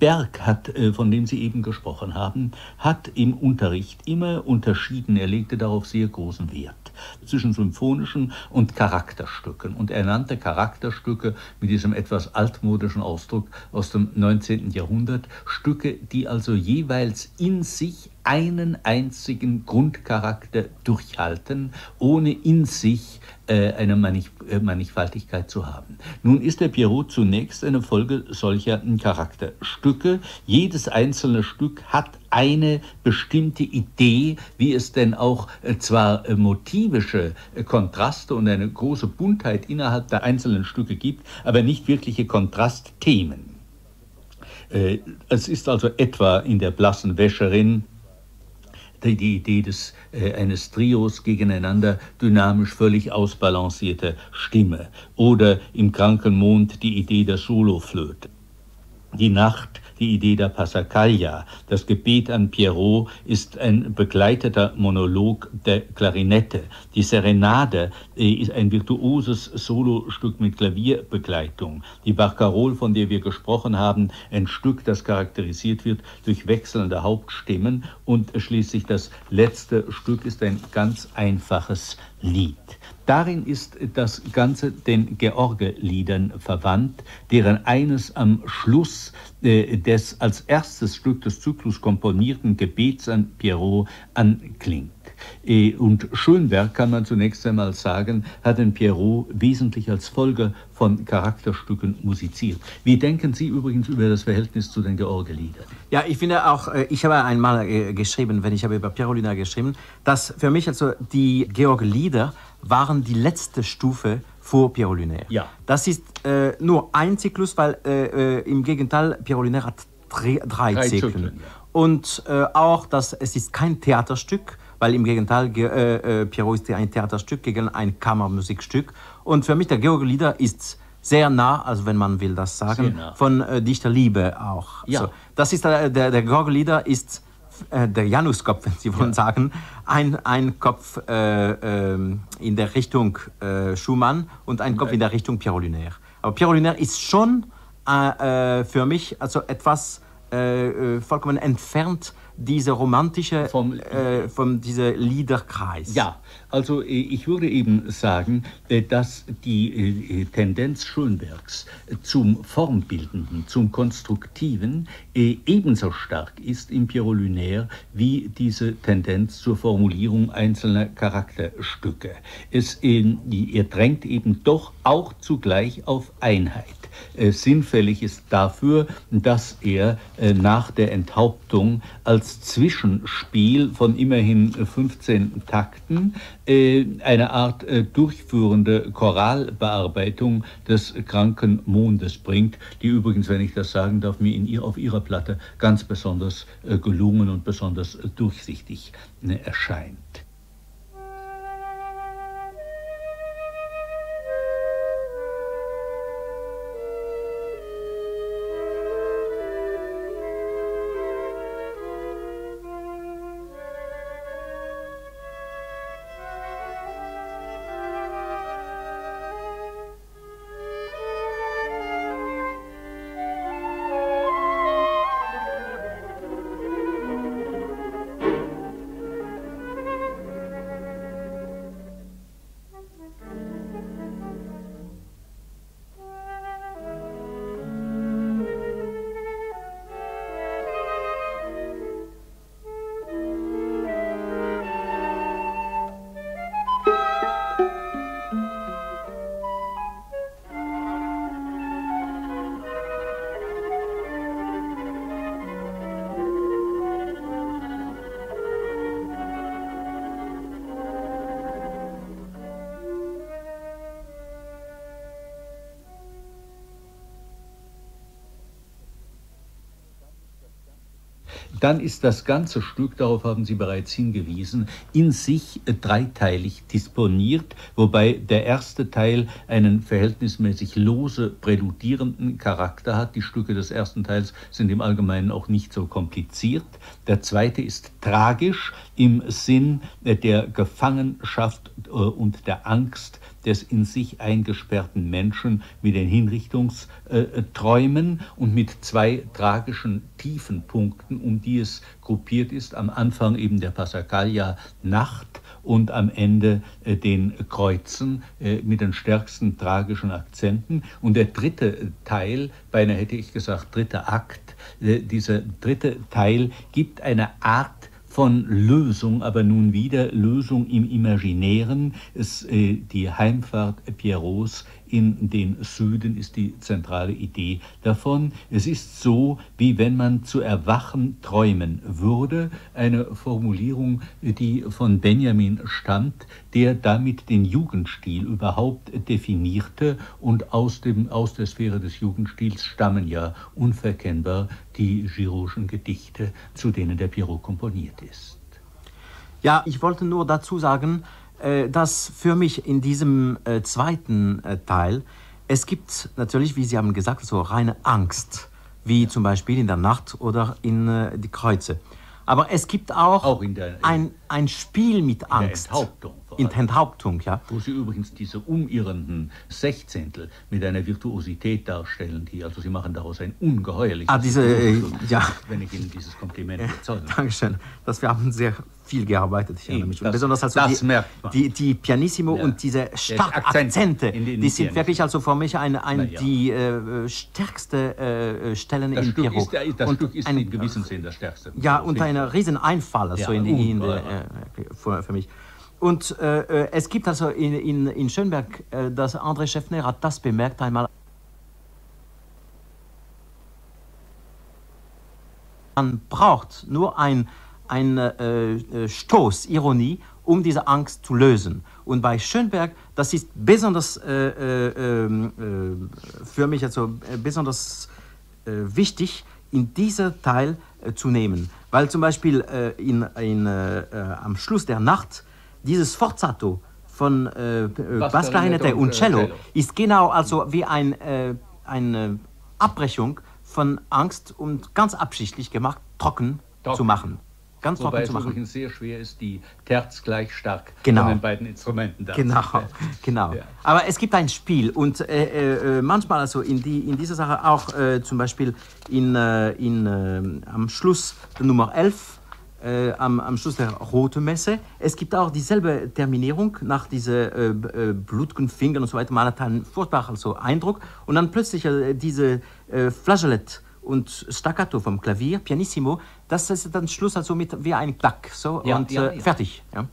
Berg hat, von dem Sie eben gesprochen haben, hat im Unterricht immer unterschieden, er legte darauf sehr großen Wert, zwischen symphonischen und Charakterstücken. Und er nannte Charakterstücke mit diesem etwas altmodischen Ausdruck aus dem neunzehnten Jahrhundert, Stücke, die also jeweils in sich einen einzigen Grundcharakter durchhalten, ohne in sich äh, eine Mannich äh, Mannigfaltigkeit zu haben. Nun ist der Pierrot zunächst eine Folge solcher Charakterstücke. Jedes einzelne Stück hat eine bestimmte Idee, wie es denn auch äh, zwar äh, motivische äh, Kontraste und eine große Buntheit innerhalb der einzelnen Stücke gibt, aber nicht wirkliche Kontrastthemen. Äh, es ist also etwa in der blassen Wäscherin die Idee des, äh, eines Trios gegeneinander dynamisch völlig ausbalancierter Stimme. Oder im kranken Mond die Idee der Soloflöte. Die Nacht, die Idee der Passacaglia. Das Gebet an Pierrot ist ein begleiteter Monolog der Klarinette. Die Serenade äh, ist ein virtuoses Solostück mit Klavierbegleitung. Die Barcarolle, von der wir gesprochen haben, ein Stück, das charakterisiert wird durch wechselnde Hauptstimmen. Und schließlich das letzte Stück ist ein ganz einfaches Lied. Darin ist das Ganze den George-Liedern verwandt, deren eines am Schluss äh, des als erstes Stück des Zyklus komponierten Gebets an Pierrot anklingt. Äh, und Schönberg, kann man zunächst einmal sagen, hat den Pierrot wesentlich als Folge von Charakterstücken musiziert. Wie denken Sie übrigens über das Verhältnis zu den George-Liedern? Ja, ich finde auch, ich habe einmal geschrieben, wenn ich habe über Pierrot Lunaire geschrieben, dass für mich also die George-Lieder waren die letzte Stufe vor Pierrot Lunaire. Ja. Das ist äh, nur ein Zyklus, weil äh, im Gegenteil, Pierrot Lunaire hat drei, drei, drei Zyklen. Zyklen. Und äh, auch, dass es ist kein Theaterstück, weil im Gegenteil, äh, äh, Pierrot ist ein Theaterstück gegen ein Kammermusikstück. Und für mich, der George-Lieder ist sehr nah, also wenn man will das sagen, nah. von äh, Dichterliebe auch. Ja. So, das ist, äh, der, der George-Lieder ist der Januskopf, wenn Sie wollen ja. sagen, ein, ein Kopf äh, äh, in der Richtung äh, Schumann und ein Kopf in der Richtung Pierrot Lunaire. Aber Pierrot Lunaire ist schon äh, für mich also etwas äh, vollkommen entfernt, diese romantische, vom, äh, von dieser Liederkreis. Ja, also ich würde eben sagen, dass die Tendenz Schönbergs zum Formbildenden, zum Konstruktiven ebenso stark ist im Pierrot Lunaire wie diese Tendenz zur Formulierung einzelner Charakterstücke. Es, er drängt eben doch auch zugleich auf Einheit. Sinnfällig ist dafür, dass er nach der Enthauptung als Zwischenspiel von immerhin fünfzehn Takten eine Art durchführende Choralbearbeitung des kranken Mondes bringt, die übrigens, wenn ich das sagen darf, mir in ihr, auf ihrer Platte ganz besonders gelungen und besonders durchsichtig erscheint. dann ist das ganze Stück, darauf haben Sie bereits hingewiesen, in sich dreiteilig disponiert, wobei der erste Teil einen verhältnismäßig lose präludierenden Charakter hat. Die Stücke des ersten Teils sind im Allgemeinen auch nicht so kompliziert. Der zweite ist tragisch im Sinn der Gefangenschaft und der Angst des in sich eingesperrten Menschen mit den Hinrichtungsträumen und mit zwei tragischen tiefen Punkten, um die es gruppiert ist. Am Anfang eben der Passacaglia-Nacht und am Ende den Kreuzen mit den stärksten tragischen Akzenten. Und der dritte Teil, beinahe hätte ich gesagt dritter Akt, dieser dritte Teil gibt eine Art von Lösung, aber nun wieder Lösung im Imaginären. Es, äh, die Heimfahrt Pierrots in den Süden ist die zentrale Idee davon. Es ist so, wie wenn man zu erwachen träumen würde. Eine Formulierung, die von Benjamin stammt, der damit den Jugendstil überhaupt definierte. Und aus, dem, aus der Sphäre des Jugendstils stammen ja unverkennbar die Giraud'schen Gedichte, zu denen der Pierrot komponiert ist. Ja, ich wollte nur dazu sagen, dass für mich in diesem zweiten Teil, es gibt natürlich, wie Sie haben gesagt, so reine Angst, wie ja. zum Beispiel in der Nacht oder in die Kreuze. Aber es gibt auch, auch in der, in ein, ein Spiel mit Angst. In der Enthauptung. In der Enthauptung, ja. Wo Sie übrigens diese umirrenden Sechzehntel mit einer Virtuosität darstellen, die, also Sie machen daraus ein ungeheuerliches... Ah, diese, äh, ja. Wenn ich Ihnen dieses Kompliment bezeuge. Ja, Dankeschön. Das, wir haben sehr viel gearbeitet. Ich erinnere mich. Das, besonders also das die, merkt man. Die, die Pianissimo ja. und diese starken Akzente, die sind Pianissimo. wirklich also für mich eine, eine ja. die äh, stärkste äh, Stellen das in Stück Pierrot. Ist, das und Stück ist ein, in gewissem Sinne das stärkste. Ja, und ein Rieseneinfall also ja, in, in, in, äh, für, für mich. Und äh, es gibt also in, in, in Schönberg, äh, dass André Schäffner hat das bemerkt einmal man braucht nur ein Ein äh, Stoß, Ironie, um diese Angst zu lösen. Und bei Schönberg, das ist besonders äh, äh, äh, für mich also besonders äh, wichtig, in dieser Teil äh, zu nehmen. Weil zum Beispiel äh, in, in, äh, am Schluss der Nacht dieses Forzato von äh, Bassklarinette und Cello äh, ist genau also wie ein, äh, eine Abbrechung von Angst und ganz absichtlich gemacht, trocken, trocken. zu machen. Ganz Wobei es übrigens sehr schwer ist, die Terz gleich stark genau. von den beiden Instrumenten darzustellen. Genau, genau. Ja. Aber es gibt ein Spiel und äh, äh, manchmal also in, die, in dieser Sache auch äh, zum Beispiel in, äh, in, äh, am Schluss der Nummer elf, äh, am, am Schluss der Roten Messe, es gibt auch dieselbe Terminierung nach diesen äh, äh, blutigen Fingern und so weiter. Man hat einen furchtbaren also Eindruck und dann plötzlich äh, diese äh, Flageolett und Staccato vom Klavier, Pianissimo, das ist dann Schluss also mit wie ein Klack, so ja, und ja, äh, ja. fertig. Ja.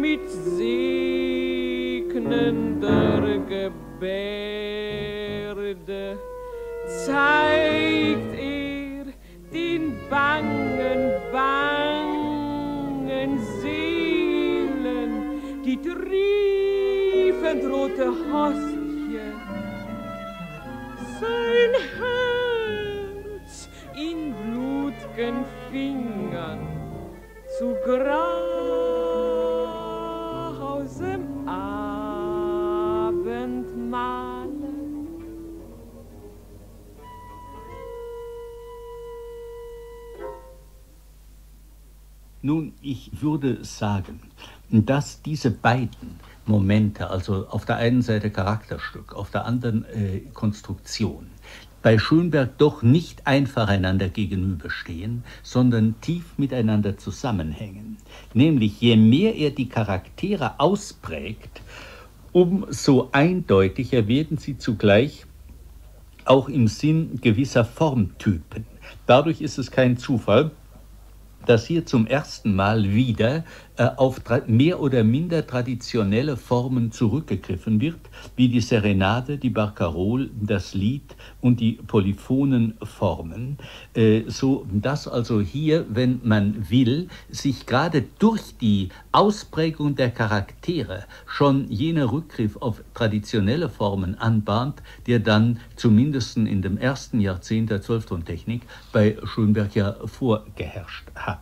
Mit segnender Gebärde zeigt er den bangen, bangen Seelen die triefend rote Hostie. Sein Herz in blutgen Fingern zu grausem Abendmahle. Nun, ich würde sagen, dass diese beiden Momente, also auf der einen Seite Charakterstück, auf der anderen äh, Konstruktion, bei Schönberg doch nicht einfach einander gegenüberstehen, sondern tief miteinander zusammenhängen. Nämlich je mehr er die Charaktere ausprägt, umso eindeutiger werden sie zugleich auch im Sinn gewisser Formtypen. Dadurch ist es kein Zufall, dass hier zum ersten Mal wieder auf mehr oder minder traditionelle Formen zurückgegriffen wird, wie die Serenade, die Barcarolle, das Lied und die polyphonen Formen, so dass also hier, wenn man will, sich gerade durch die Ausprägung der Charaktere schon jener Rückgriff auf traditionelle Formen anbahnt, der dann zumindest in dem ersten Jahrzehnt der Zwölftontechnik bei Schönberg ja vorgeherrscht hat.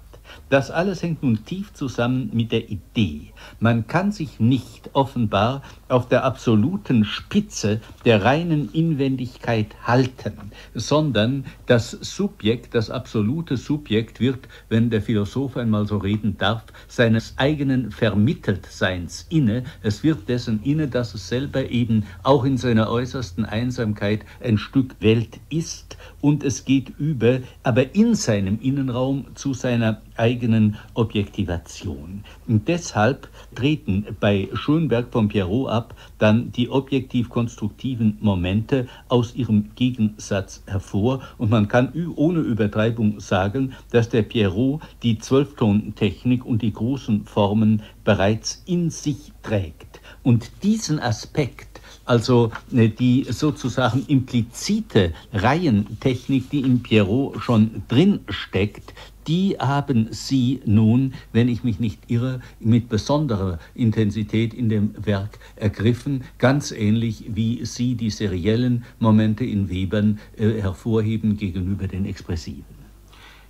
Das alles hängt nun tief zusammen mit der Idee. Man kann sich nicht offenbar auf der absoluten Spitze der reinen Inwendigkeit halten, sondern das Subjekt, das absolute Subjekt wird, wenn der Philosoph einmal so reden darf, seines eigenen Vermitteltseins inne. Es wird dessen inne, dass es selber eben auch in seiner äußersten Einsamkeit ein Stück Welt ist und es geht über, aber in seinem Innenraum zu seiner eigenen Objektivation. Und deshalb treten bei Schönberg von Pierrot ab dann die objektiv-konstruktiven Momente aus ihrem Gegensatz hervor und man kann ohne Übertreibung sagen, dass der Pierrot die Zwölftontechnik und die großen Formen bereits in sich trägt. Und diesen Aspekt, also die sozusagen implizite Reihentechnik, die in Pierrot schon drin steckt, die haben sie nun, wenn ich mich nicht irre, mit besonderer Intensität in dem Werk ergriffen, ganz ähnlich wie sie die seriellen Momente in Webern äh, hervorheben gegenüber den expressiven.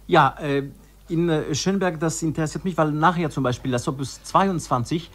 Ja, äh, in äh, Schönberg, das interessiert mich, weil nachher zum Beispiel das Opus zweiundzwanzig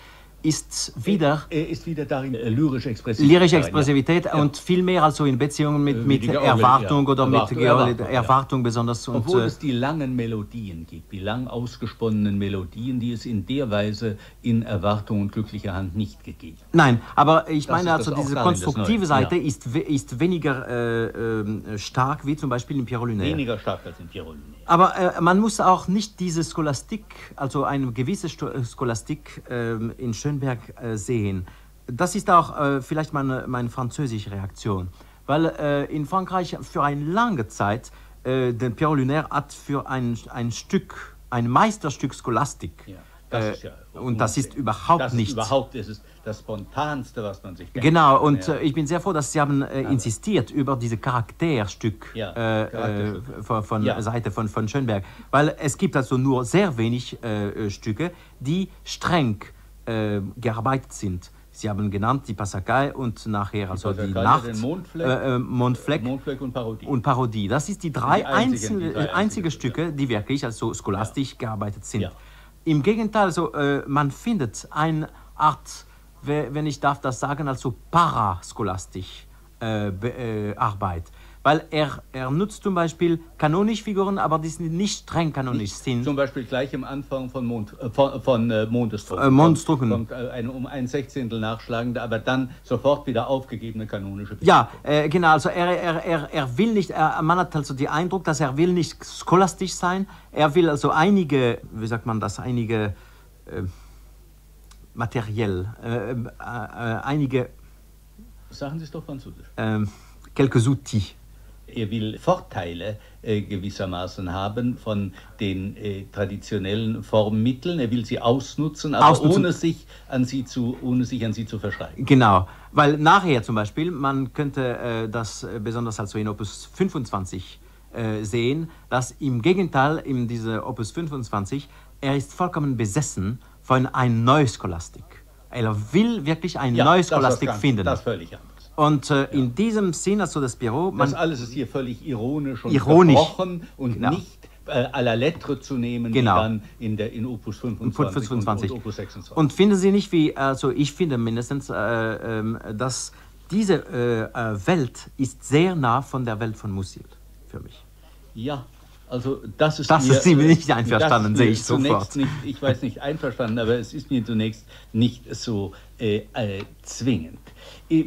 ist wieder... Er ist wieder darin äh, lyrische Expressivität. Lyrische Expressivität ja. Und viel mehr also in Beziehungen mit, mit Erwartung ja. oder Erwartung, mit Erwartung, Erwartung ja. besonders. Und obwohl es die langen Melodien gibt, die lang ausgesponnenen Melodien, die es in der Weise in Erwartung und glücklicher Hand nicht gegeben. Nein, aber ich das meine also, diese konstruktive Seite ja. ist, ist weniger äh, äh, stark wie zum Beispiel in Pierrot Lunaire. Weniger stark als in Pierrot Lunaire. Aber äh, man muss auch nicht diese Scholastik, also eine gewisse Scholastik äh, in Schönberg äh, sehen. Das ist auch äh, vielleicht meine, meine französische Reaktion, weil äh, in Frankreich für eine lange Zeit äh, der Pierrot Lunaire hat für ein, ein Stück, ein Meisterstück Scholastik. Ja, das äh, ist ja und das ist überhaupt das nichts. Überhaupt ist es das Spontanste, was man sich denkt. Genau, und ja. ich bin sehr froh, dass Sie haben äh, insistiert über diese Charakterstück, ja, äh, Charakterstück. von, von ja. Seite von, von Schönberg, weil es gibt also nur sehr wenig äh, Stücke, die streng äh, gearbeitet sind. Sie haben genannt die Passacaille und nachher also die, die Nacht, den Mondfleck, äh, Mondfleck, Mondfleck und, Parodie. und Parodie. Das sind die drei, die einzigen, einzige, die drei einzige, einzige Stücke, ja. die wirklich also scholastisch ja. gearbeitet sind. Ja. Im Gegenteil, also, äh, man findet eine Art, wenn ich darf das sagen, also parascholastische äh, äh, Arbeit. Weil er, er nutzt zum Beispiel kanonische Figuren, aber die sind nicht streng kanonisch. Sind zum Beispiel gleich am Anfang von, Mond, äh, von, von äh, Mondesdrucken. Äh, Mondesdrucken. Kommt, kommt eine um ein Sechzehntel nachschlagende, aber dann sofort wieder aufgegebene kanonische Figuren. Ja, äh, genau. Also er, er, er, er will nicht, er, man hat also den Eindruck, dass er will nicht scholastisch sein. Er will also einige, wie sagt man das, einige... Äh, materiell, äh, äh, äh, einige... Sagen Sie es doch französisch. Äh, quelques outils. Er will Vorteile äh, gewissermaßen haben von den äh, traditionellen Formmitteln. Er will sie ausnutzen, aber ausnutzen. Ohne, sich an sie zu, ohne sich an sie zu verschreiben. Genau, weil nachher zum Beispiel, man könnte äh, das besonders also in Opus fünfundzwanzig äh, sehen, dass im Gegenteil, in dieser Opus fünfundzwanzig, er ist vollkommen besessen von einer neuen Scholastik. Er will wirklich eine ja, neue Scholastik ganz, finden. Das völlig anders. Und äh, ja. in diesem Sinn, also das Büro... Man das alles ist hier völlig ironisch und gebrochen und genau. nicht äh, à la lettre zu nehmen, genau. wie dann in, der, in Opus fünfundzwanzig, fünfundzwanzig. Und, und Opus sechsundzwanzig. Und finden Sie nicht, wie, also ich finde mindestens, äh, äh, dass diese äh, Welt ist sehr nah von der Welt von Musik für mich. Ja. Also das ist, das mir, ist mir nicht einverstanden, sehe ich sofort. Nicht, ich weiß nicht einverstanden, aber es ist mir zunächst nicht so äh, äh, zwingend.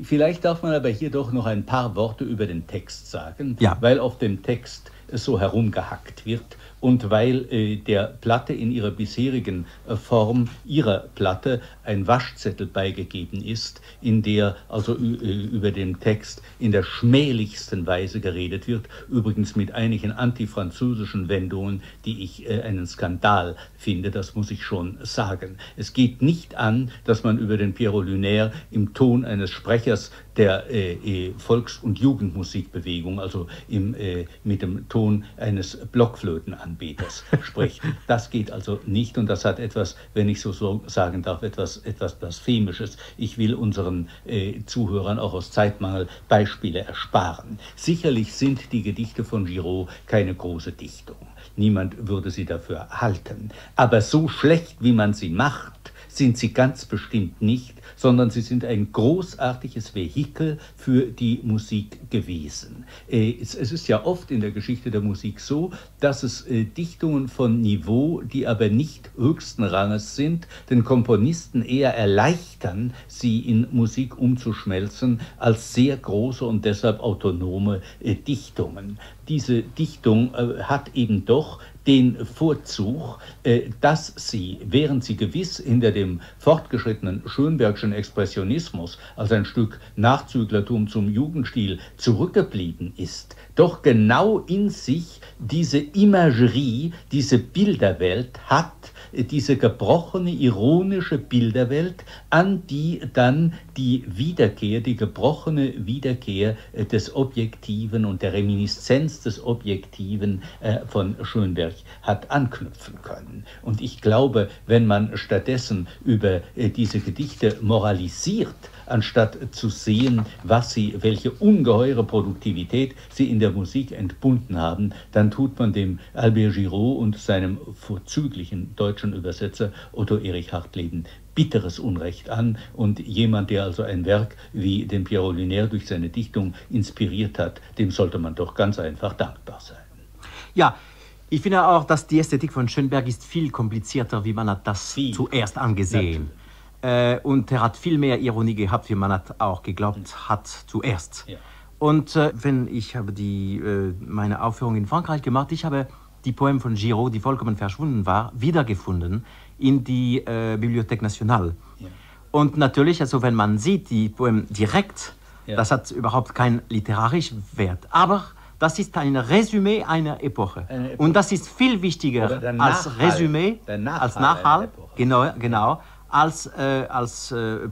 Vielleicht darf man aber hier doch noch ein paar Worte über den Text sagen, ja. weil auf dem Text so herumgehackt wird und weil äh, der Platte in ihrer bisherigen äh, Form, ihrer Platte, ein Waschzettel beigegeben ist, in der also über den Text in der schmählichsten Weise geredet wird, übrigens mit einigen antifranzösischen Wendungen, die ich äh, einen Skandal finde, das muss ich schon sagen. Es geht nicht an, dass man über den Pierrot Lunaire im Ton eines Sprechers der äh, Volks- und Jugendmusikbewegung, also im, äh, mit dem Ton eines Blockflötenanbeters spricht. Das geht also nicht, und das hat etwas, wenn ich so, so sagen darf, etwas, etwas Blasphemisches. Ich will unseren äh, Zuhörern auch aus Zeitmangel Beispiele ersparen. Sicherlich sind die Gedichte von Giraud keine große Dichtung. Niemand würde sie dafür halten. Aber so schlecht, wie man sie macht, sind sie ganz bestimmt nicht, sondern sie sind ein großartiges Vehikel für die Musik gewesen. Es ist ja oft in der Geschichte der Musik so, dass es Dichtungen von Niveau, die aber nicht höchsten Ranges sind, den Komponisten eher erleichtern, sie in Musik umzuschmelzen, als sehr große und deshalb autonome Dichtungen. Diese Dichtung hat eben doch den Vorzug, dass sie, während sie gewiss hinter dem fortgeschrittenen Schönbergschen Expressionismus als ein Stück Nachzüglertum zum Jugendstil zurückgeblieben ist, doch genau in sich diese Imagerie, diese Bilderwelt hat, diese gebrochene, ironische Bilderwelt, an die dann die Wiederkehr, die gebrochene Wiederkehr des Objektiven und der Reminiszenz des Objektiven von Schönberg hat anknüpfen können. Und ich glaube, wenn man stattdessen über diese Gedichte moralisiert, anstatt zu sehen, was sie, welche ungeheure Produktivität sie in der Musik entbunden haben, dann tut man dem Albert Giraud und seinem vorzüglichen deutschen Übersetzer Otto Erich Hartleben bitteres Unrecht an, und jemand, der also ein Werk wie den Pierrot Lunaire durch seine Dichtung inspiriert hat, dem sollte man doch ganz einfach dankbar sein. Ja, ich finde auch, dass die Ästhetik von Schönberg ist viel komplizierter, wie man hat das viel. zuerst angesehen. Natürlich. Und er hat viel mehr Ironie gehabt, wie man hat auch geglaubt hat zuerst. Ja. Und äh, wenn ich habe die, äh, meine Aufführung in Frankreich gemacht, ich habe die Poem von Giraud, die vollkommen verschwunden war, wiedergefunden in die äh, Bibliothèque Nationale. Ja. Und natürlich, also wenn man sieht, die Poem direkt, ja, das hat überhaupt keinen literarischen Wert. Aber das ist ein Resümee einer Epoche. Epoche. Und das ist viel wichtiger als Resümee, als Nachhalt, genau, genau. als, äh, als äh, äh,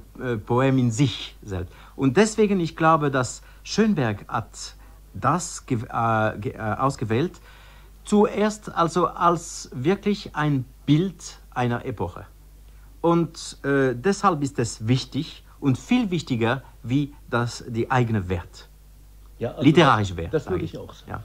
Poem in sich selbst. Und deswegen, ich glaube, dass Schönberg hat das ge äh, ge äh, ausgewählt, zuerst also als wirklich ein Bild einer Epoche. Und äh, deshalb ist es wichtig und viel wichtiger, wie das die eigene Wert, ja, also literarische Wert. Das würde ich auch sagen. Ja.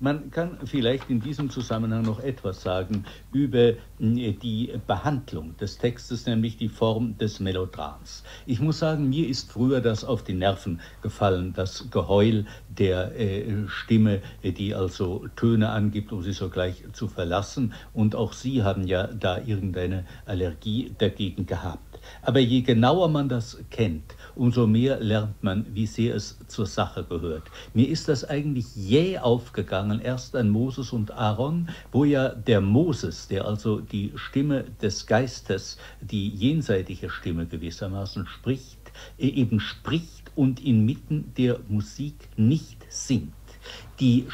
Man kann vielleicht in diesem Zusammenhang noch etwas sagen über die Behandlung des Textes, nämlich die Form des Melodrams. Ich muss sagen, mir ist früher das auf die Nerven gefallen, das Geheul der äh, Stimme, die also Töne angibt, um sie sogleich zu verlassen. Und auch Sie haben ja da irgendeine Allergie dagegen gehabt. Aber je genauer man das kennt, umso mehr lernt man, wie sehr es zur Sache gehört. Mir ist das eigentlich jäh aufgegangen, erst an Moses und Aaron, wo ja der Moses, der also die Stimme des Geistes, die jenseitige Stimme gewissermaßen spricht, eben spricht und inmitten der Musik nicht singt. Die,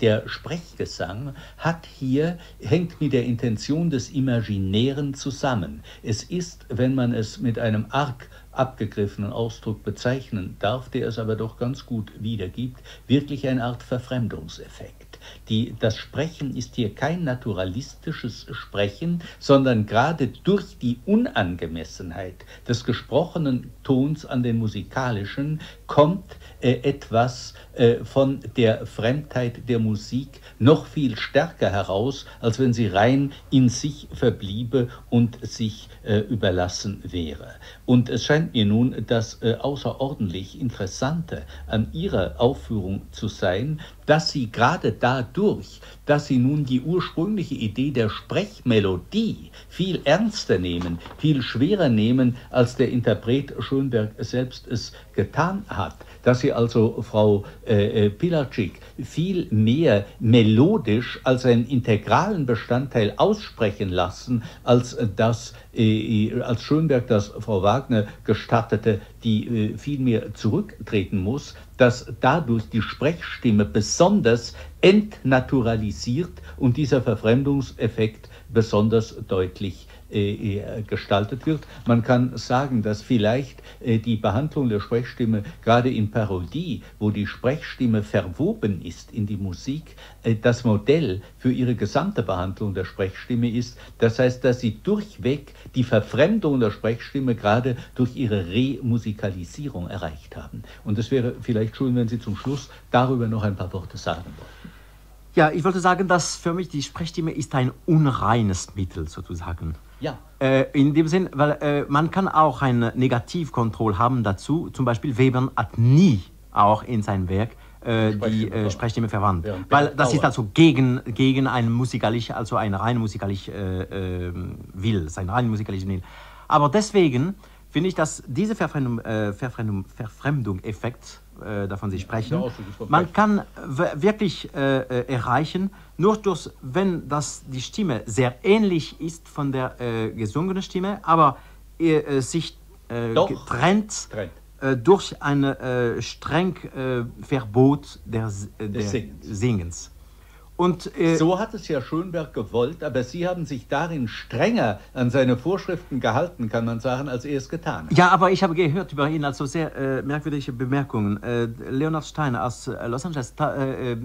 der Sprechgesang hat hier, hängt mit der Intention des Imaginären zusammen. Es ist, wenn man es mit einem arg abgegriffenen Ausdruck bezeichnen darf, der es aber doch ganz gut wiedergibt, wirklich eine Art Verfremdungseffekt. Die, das Sprechen ist hier kein naturalistisches Sprechen, sondern gerade durch die Unangemessenheit des gesprochenen Tons an den musikalischen kommt äh, etwas äh, von der Fremdheit der Musik noch viel stärker heraus, als wenn sie rein in sich verbliebe und sich äh, überlassen wäre. Und es scheint mir nun das äh, außerordentlich Interessante an Ihrer Aufführung zu sein, dass sie gerade dadurch, dass sie nun die ursprüngliche Idee der Sprechmelodie viel ernster nehmen, viel schwerer nehmen, als der Interpret Schönberg selbst es getan hat, dass sie also Frau äh, Pilarczyk viel mehr melodisch als einen integralen Bestandteil aussprechen lassen, als, das, äh, als Schönberg das Frau Wagner gestattete, die äh, viel mehr zurücktreten muss, dass dadurch die Sprechstimme besonders entnaturalisiert und dieser Verfremdungseffekt besonders deutlich äh, gestaltet wird. Man kann sagen, dass vielleicht äh, die Behandlung der Sprechstimme gerade in Parodie, wo die Sprechstimme verwoben ist in die Musik, äh, das Modell für ihre gesamte Behandlung der Sprechstimme ist. Das heißt, dass sie durchweg die Verfremdung der Sprechstimme gerade durch ihre Remusikalisierung erreicht haben. Und es wäre vielleicht schön, wenn Sie zum Schluss darüber noch ein paar Worte sagen wollten. Ja, ich wollte sagen, dass für mich die Sprechstimme ist ein unreines Mittel sozusagen. Ja. Äh, in dem Sinn, weil äh, man kann auch eine Negativkontrolle haben dazu. Zum Beispiel Webern hat nie auch in sein Werk äh, die äh, Sprechstimme verwandt, ja, weil das ist also gegen gegen ein musikalisch, also ein rein musikalisch äh, äh, Will, sein rein musikalisch Will. Aber deswegen finde ich, dass diese Verfremdung, äh, Verfremdung, Verfremdung-Effekt, äh, davon Sie sprechen, man kann wirklich äh, erreichen, nur durch, wenn das, die Stimme sehr ähnlich ist von der äh, gesungenen Stimme, aber äh, sich äh, getrennt äh, durch ein äh, streng äh, Verbot der, äh, der Singens. Singens. Und, äh, so hat es ja Schönberg gewollt, aber Sie haben sich darin strenger an seine Vorschriften gehalten, kann man sagen, als er es getan hat. Ja, aber ich habe gehört über ihn also sehr äh, merkwürdige Bemerkungen. Äh, Leonard Stein aus Los Angeles äh, äh,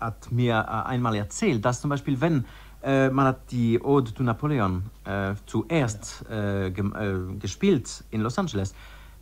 hat mir einmal erzählt, dass zum Beispiel, wenn äh, man hat die Ode to Napoleon äh, zuerst äh, ge äh, gespielt in Los Angeles,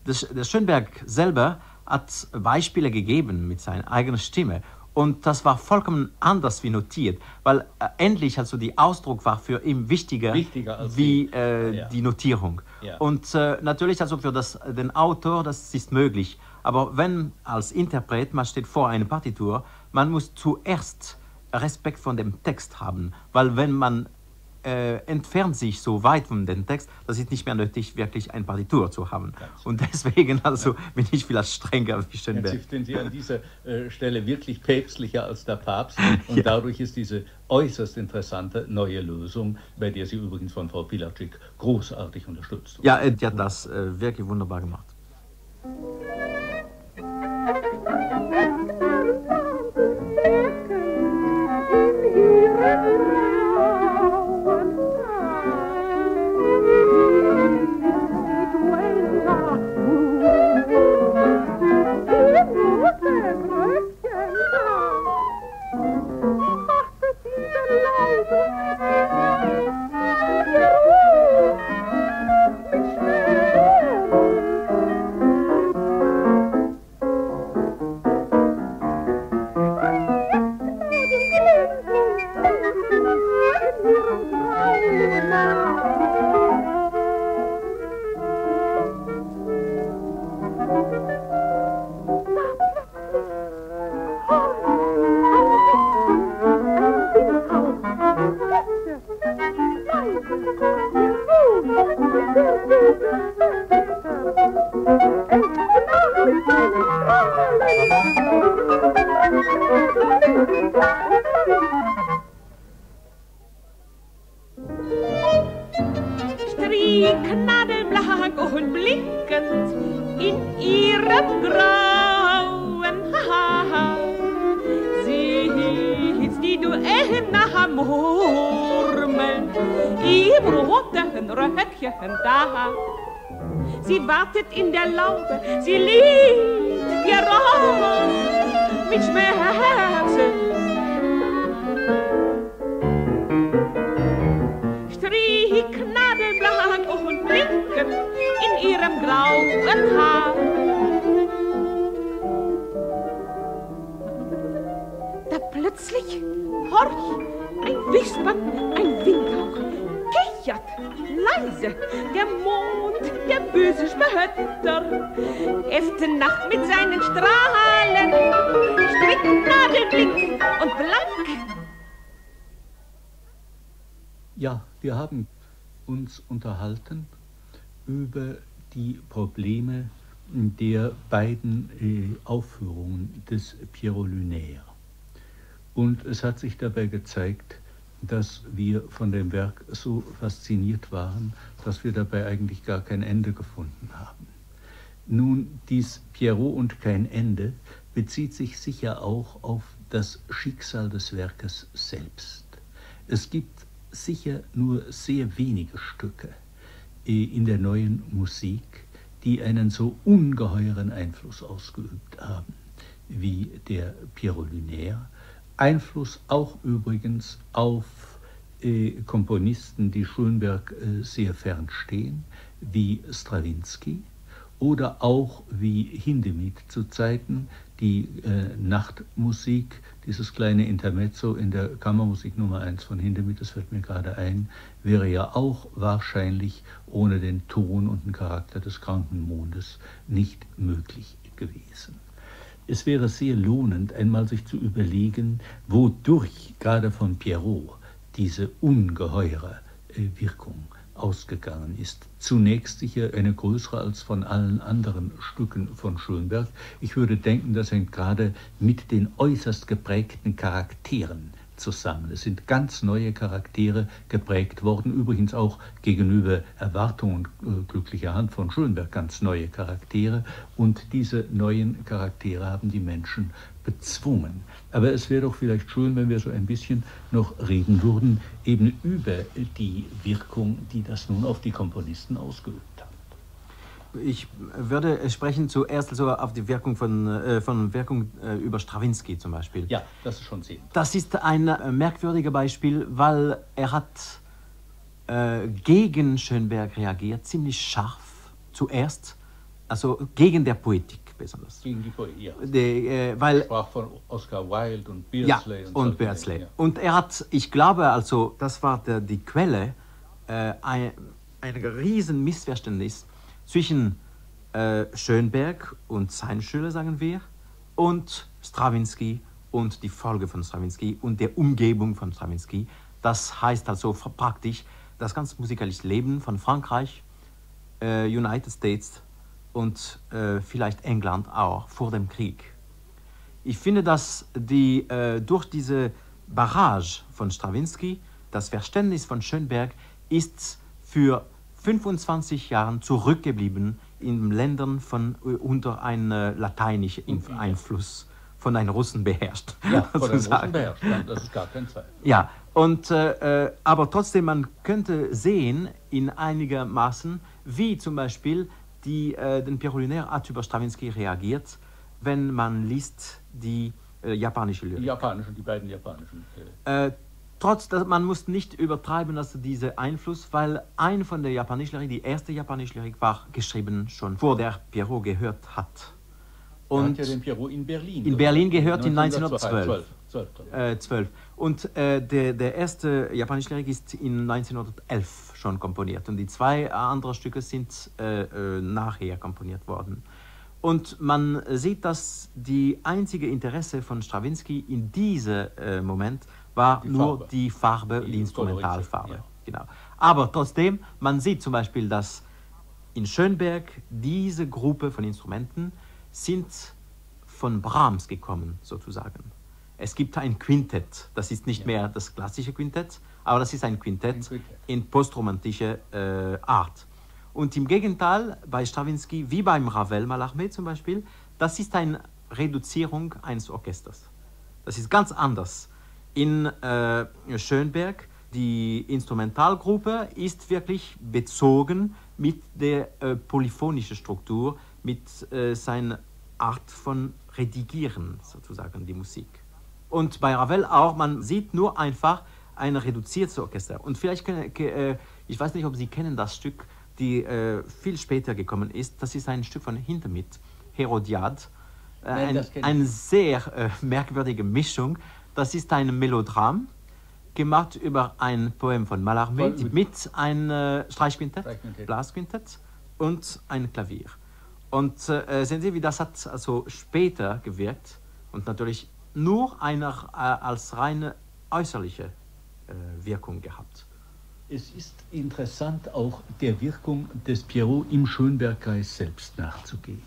das, der Schönberg selber hat Beispiele gegeben mit seiner eigenen Stimme. Und das war vollkommen anders wie notiert, weil äh, endlich also die Ausdruck war für ihn wichtiger, wichtiger als wie die, äh, ja. die Notierung. Ja. Und äh, natürlich also für das, den Autor, das ist möglich. Aber wenn als Interpret, man steht vor einer Partitur, man muss zuerst Respekt von dem Text haben, weil wenn man äh, entfernt sich so weit von dem Text, das ist nicht mehr nötig, wirklich eine Partitur zu haben. Und deswegen also ja. bin ich vielleicht strenger wie Schönberg. Jetzt sind Sie an dieser äh, Stelle wirklich päpstlicher als der Papst und ja. dadurch ist diese äußerst interessante neue Lösung, bei der Sie übrigens von Frau Pilarczyk großartig unterstützt wurde. Ja, äh, die hat das äh, wirklich wunderbar gemacht. Sie wartet in der Laube, sie liegt geraubt mit Schmerzen. Stricknadelblank und blinkend in ihrem grauen Haar. Da plötzlich, horch, ein Wispern, ein Windhauch, kichert leise, der Mond, der böse Spötter, erste Nacht mit seinen Strahlen, strikt Nadelblick und blank. Ja, wir haben uns unterhalten über die Probleme der beiden äh, Aufführungen des Pierrot Lunaire. Und es hat sich dabei gezeigt, dass wir von dem Werk so fasziniert waren, dass wir dabei eigentlich gar kein Ende gefunden haben. Nun, dies Pierrot und kein Ende bezieht sich sicher auch auf das Schicksal des Werkes selbst. Es gibt sicher nur sehr wenige Stücke in der neuen Musik, die einen so ungeheuren Einfluss ausgeübt haben wie der Pierrot Lunaire. Einfluss auch übrigens auf äh, Komponisten, die Schönberg äh, sehr fern stehen, wie Stravinsky oder auch wie Hindemith zu Zeiten, die äh, Nachtmusik, dieses kleine Intermezzo in der Kammermusik Nummer eins von Hindemith, das fällt mir gerade ein, wäre ja auch wahrscheinlich ohne den Ton und den Charakter des kranken Mondes nicht möglich gewesen. Es wäre sehr lohnend, einmal sich zu überlegen, wodurch gerade von Pierrot diese ungeheure Wirkung ausgegangen ist. Zunächst sicher eine größere als von allen anderen Stücken von Schönberg. Ich würde denken, das hängt gerade mit den äußerst geprägten Charakteren zusammen. Es sind ganz neue Charaktere geprägt worden, übrigens auch gegenüber Erwartung und äh, Glücklicher Hand von Schönberg ganz neue Charaktere, und diese neuen Charaktere haben die Menschen bezwungen. Aber es wäre doch vielleicht schön, wenn wir so ein bisschen noch reden würden, eben über die Wirkung, die das nun auf die Komponisten ausgeübt hat. Ich würde sprechen zuerst so auf die Wirkung von, äh, von Wirkung äh, über Stravinsky zum Beispiel. Ja, das ist schon sehend. Das ist ein äh, merkwürdiges Beispiel, weil er hat äh, gegen Schönberg reagiert, ziemlich scharf zuerst, also gegen der Poetik besonders. Gegen die Poetik, ja. Die, äh, weil, sprach von Oscar Wilde und Beardsley. Ja, und, und Beardsley. Dinge, ja. Und er hat, ich glaube, also das war der, die Quelle, äh, ein, ein riesen Missverständnis zwischen äh, Schönberg und seinen Schülern, sagen wir, und Stravinsky und die Folge von Stravinsky und der Umgebung von Stravinsky. Das heißt also praktisch das ganze musikalische Leben von Frankreich, äh, United States und äh, vielleicht England auch vor dem Krieg. Ich finde, dass die, äh, durch diese Barrage von Stravinsky das Verständnis von Schönberg ist für fünfundzwanzig Jahren zurückgeblieben in Ländern von, unter einem lateinischen okay. Einfluss, von einem Russen beherrscht. Ja, von einem Russen beherrscht, das ist gar kein Zweifel. Ja, und, äh, aber trotzdem, man könnte sehen, in einigermaßen, wie zum Beispiel die, äh, den Pierrot Lunaire hat über Stravinsky reagiert, wenn man liest die äh, japanische Lyrik. Die japanischen, die beiden japanischen. Äh, äh, Trotz, dass man muss nicht übertreiben, dass diese Einfluss, weil ein von der japanischen Lyrik, die erste japanische Lyrik war geschrieben schon, vor der Pierrot gehört hat. Und er hat ja den Pierrot in Berlin. In Berlin gehört in neunzehnhundertzwölf. zwölf. Und äh, der, der erste japanische Lyrik ist in neunzehnhundertelf schon komponiert und die zwei anderen Stücke sind äh, äh, nachher komponiert worden. Und man sieht, dass die einzige Interesse von Stravinsky in diesem äh, Moment war die nur Farbe. die Farbe, die, die Instrumentalfarbe. Ja. Genau. Aber trotzdem, man sieht zum Beispiel, dass in Schönberg diese Gruppe von Instrumenten sind von Brahms gekommen, sozusagen. Es gibt ein Quintett, das ist nicht ja. mehr das klassische Quintett, aber das ist ein Quintett, ein Quintett. in postromantischer äh, Art. Und im Gegenteil, bei Stravinsky, wie beim Ravel Mallarmé zum Beispiel, das ist eine Reduzierung eines Orchesters. Das ist ganz anders. In äh, Schönberg, die Instrumentalgruppe ist wirklich bezogen mit der äh, polyphonischen Struktur, mit äh, seiner Art von Redigieren, sozusagen, die Musik. Und bei Ravel auch, man sieht nur einfach ein reduziertes Orchester. Und vielleicht, können, äh, ich weiß nicht, ob Sie kennen das Stück, die äh, viel später gekommen ist, das ist ein Stück von Hindemith, Herodiad, äh, Nein, ein, eine sehr äh, merkwürdige Mischung. Das ist ein Melodram, gemacht über ein Poem von Mallarmé mit, mit einem Streichquintett, Blasquintett und ein Klavier. Und äh, sehen Sie, wie das hat also später gewirkt und natürlich nur eine äh, als reine äußerliche äh, Wirkung gehabt. Es ist interessant, auch der Wirkung des Pierrot im Schönbergkreis selbst nachzugehen.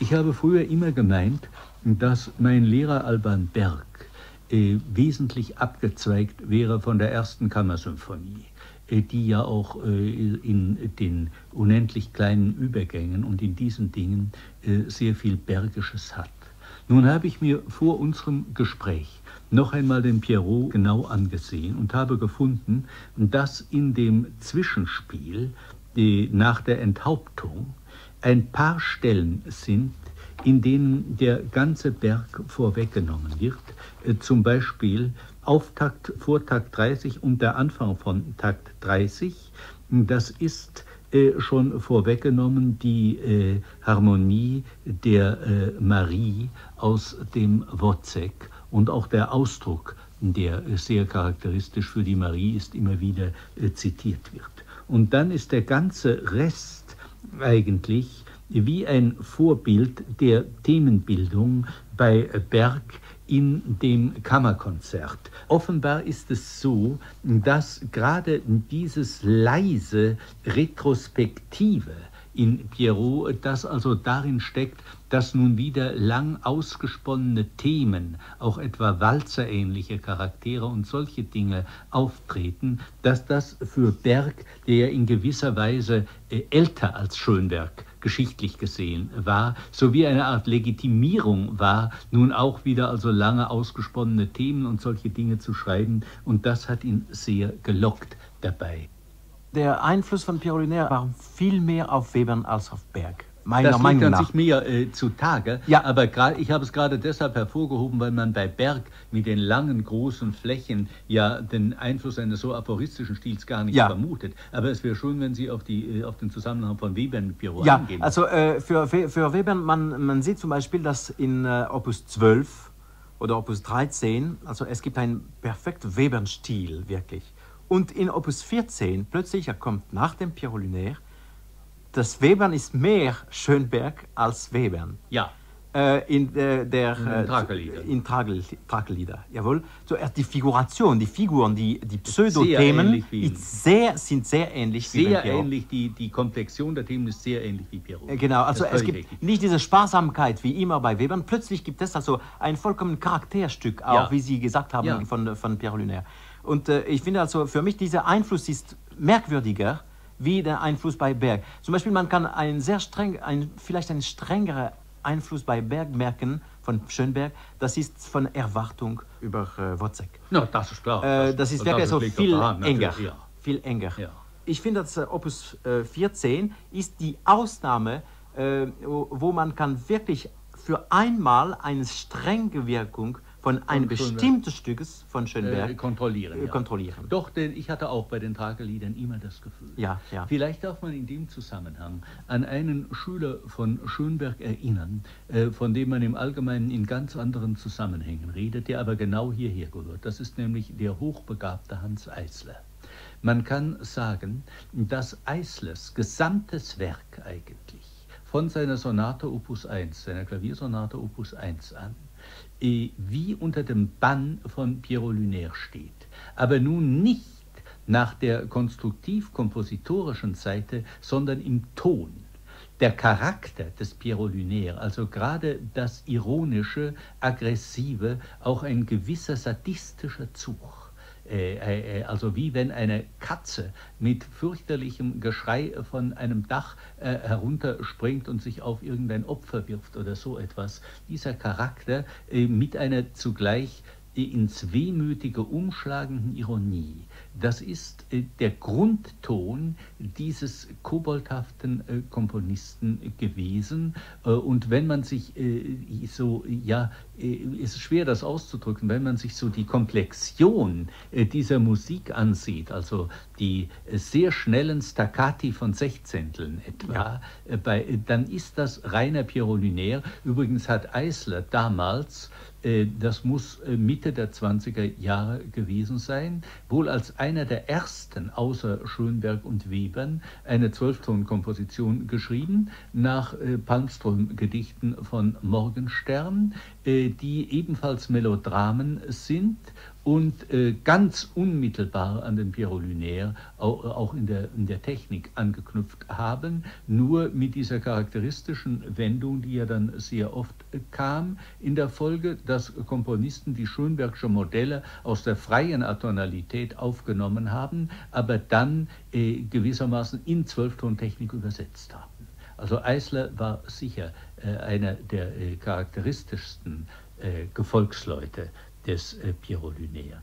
Ich habe früher immer gemeint, dass mein Lehrer Alban Berg äh, wesentlich abgezweigt wäre von der ersten Kammersymphonie, die ja auch in den unendlich kleinen Übergängen und in diesen Dingen sehr viel Bergisches hat. Nun habe ich mir vor unserem Gespräch noch einmal den Pierrot genau angesehen und habe gefunden, dass in dem Zwischenspiel nach der Enthauptung ein paar Stellen sind, in denen der ganze Berg vorweggenommen wird, zum Beispiel Auftakt vor Takt dreißig und der Anfang von Takt dreißig, das ist äh, schon vorweggenommen die äh, Harmonie der äh, Marie aus dem Wozzeck und auch der Ausdruck, der äh, sehr charakteristisch für die Marie ist, immer wieder äh, zitiert wird. Und dann ist der ganze Rest eigentlich wie ein Vorbild der Themenbildung bei Berg in dem Kammerkonzert. Offenbar ist es so, dass gerade dieses leise Retrospektive in Pierrot, das also darin steckt, dass nun wieder lang ausgesponnene Themen, auch etwa walzerähnliche Charaktere und solche Dinge auftreten, dass das für Berg, der in gewisser Weise älter als Schönberg geschichtlich gesehen war, sowie eine Art Legitimierung war, nun auch wieder also lange ausgesponnene Themen und solche Dinge zu schreiben, und das hat ihn sehr gelockt dabei. Der Einfluss von Pierrot Lunaire war viel mehr auf Webern als auf Berg. Meiner das liegt an sich mehr äh, zutage, ja. Aber ich habe es gerade deshalb hervorgehoben, weil man bei Berg mit den langen, großen Flächen ja den Einfluss eines so aphoristischen Stils gar nicht ja. vermutet. Aber es wäre schön, wenn Sie auf, die, auf den Zusammenhang von Webern mit Pierrot ja, eingehen. Ja, also äh, für, für Webern, man, man sieht zum Beispiel, dass in äh, Opus zwölf oder Opus dreizehn, also es gibt einen perfekt Webern-Stil, wirklich. Und in Opus vierzehn, plötzlich, er kommt nach dem Pierrot Lunaire, das Webern ist mehr Schönberg als Webern. Ja. Äh, in äh, der in Tragellieder. In Tragel, Tragellieder, jawohl. So, die Figuration, die Figuren, die, die Pseudothemen sind sehr ähnlich sehr wie Sehr ähnlich, die, die Komplexion der Themen ist sehr ähnlich wie Pierrot. Äh, genau, also es gibt richtig. nicht diese Sparsamkeit wie immer bei Webern. Plötzlich gibt es also ein vollkommen Charakterstück, auch ja. wie Sie gesagt haben, ja. von, von Pierrot Lunaire. Und äh, ich finde also, für mich dieser Einfluss ist merkwürdiger wie der Einfluss bei Berg. Zum Beispiel, man kann einen sehr streng, ein, vielleicht einen strengeren Einfluss bei Berg merken, von Schönberg, das ist von Erwartung über äh, Wozzeck. Ja, das ist klar. Äh, das ist wirklich so viel enger. Ja. Viel enger. Ja. Ich finde, dass äh, Opus äh, vierzehn ist die Ausnahme, äh, wo, wo man kann wirklich für einmal eine strenge Wirkung von einem bestimmten Stückes von Schönberg äh, kontrollieren, äh, ja. kontrollieren. Doch, denn ich hatte auch bei den Tragelliedern immer das Gefühl. Ja, ja. Vielleicht darf man in dem Zusammenhang an einen Schüler von Schönberg erinnern, äh, von dem man im Allgemeinen in ganz anderen Zusammenhängen redet, der aber genau hierher gehört. Das ist nämlich der hochbegabte Hanns Eisler. Man kann sagen, dass Eislers gesamtes Werk eigentlich von seiner Sonate Opus eins, seiner Klaviersonate Opus eins an, wie unter dem Bann von Pierrot Lunaire steht, aber nun nicht nach der konstruktiv-kompositorischen Seite, sondern im Ton. Der Charakter des Pierrot Lunaire, also gerade das Ironische, Aggressive, auch ein gewisser sadistischer Zug. Also wie wenn eine Katze mit fürchterlichem Geschrei von einem Dach äh, herunterspringt und sich auf irgendein Opfer wirft oder so etwas. Dieser Charakter äh, mit einer zugleich äh, ins Wehmütige umschlagenden Ironie, das ist äh, der Grundton dieses koboldhaften äh, Komponisten gewesen. Äh, und wenn man sich äh, so ja ist schwer, das auszudrücken, wenn man sich so die Komplexion dieser Musik ansieht, also die sehr schnellen Staccati von Sechzehnteln etwa, ja. bei, dann ist das reiner Pierrot Lunaire. Übrigens hat Eisler damals, das muss Mitte der zwanziger Jahre gewesen sein, wohl als einer der ersten, außer Schönberg und Webern, eine Zwölftonkomposition geschrieben, nach Palmström-Gedichten von Morgenstern, die ebenfalls Melodramen sind und äh, ganz unmittelbar an den Pierrot Lunaire auch, auch in, der, in der Technik angeknüpft haben, nur mit dieser charakteristischen Wendung, die ja dann sehr oft äh, kam in der Folge, dass Komponisten die Schönbergsche Modelle aus der freien Atonalität aufgenommen haben, aber dann äh, gewissermaßen in Zwölftontechnik übersetzt haben. Also Eisler war sicher äh, einer der äh, charakteristischsten äh, Gefolgsleute des äh, Pierrot Lunaire.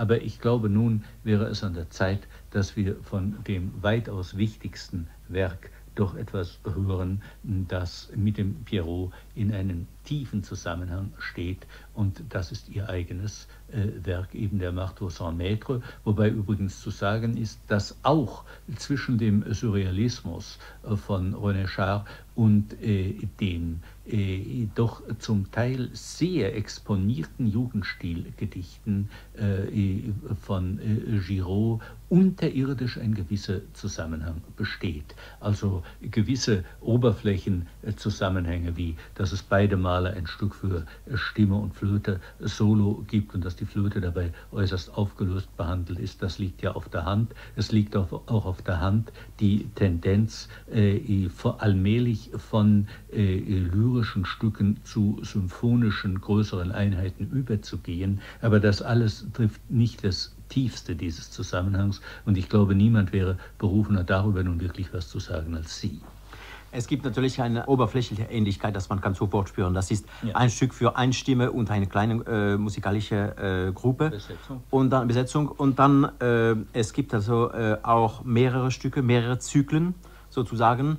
Aber ich glaube, nun wäre es an der Zeit, dass wir von dem weitaus wichtigsten Werk doch etwas hören, das mit dem Pierrot in einem tiefen Zusammenhang steht. Und das ist ihr eigenes äh, Werk, eben der Marteau sans maître, wobei übrigens zu sagen ist, dass auch zwischen dem Surrealismus äh, von René Char und äh, dem äh, doch zum Teil sehr exponierten Jugendstilgedichten äh, von äh, Giraud unterirdisch ein gewisser Zusammenhang besteht. Also gewisse Oberflächenzusammenhänge, wie dass es beide Male ein Stück für Stimme und Flöte solo gibt und dass die Flöte dabei äußerst aufgelöst behandelt ist, das liegt ja auf der Hand. Es liegt auch auf der Hand die Tendenz, äh, allmählich von äh, lyrischen Stücken zu symphonischen, größeren Einheiten überzugehen. Aber das alles trifft nicht das Tiefste dieses Zusammenhangs. Und ich glaube, niemand wäre berufener, darüber nun wirklich was zu sagen als Sie. Es gibt natürlich eine oberflächliche Ähnlichkeit, das man kann sofort spüren. Das ist ja. ein Stück für eine Stimme und eine kleine äh, musikalische äh, Gruppe. Besetzung. Und dann Besetzung. Und dann, äh, es gibt also äh, auch mehrere Stücke, mehrere Zyklen sozusagen.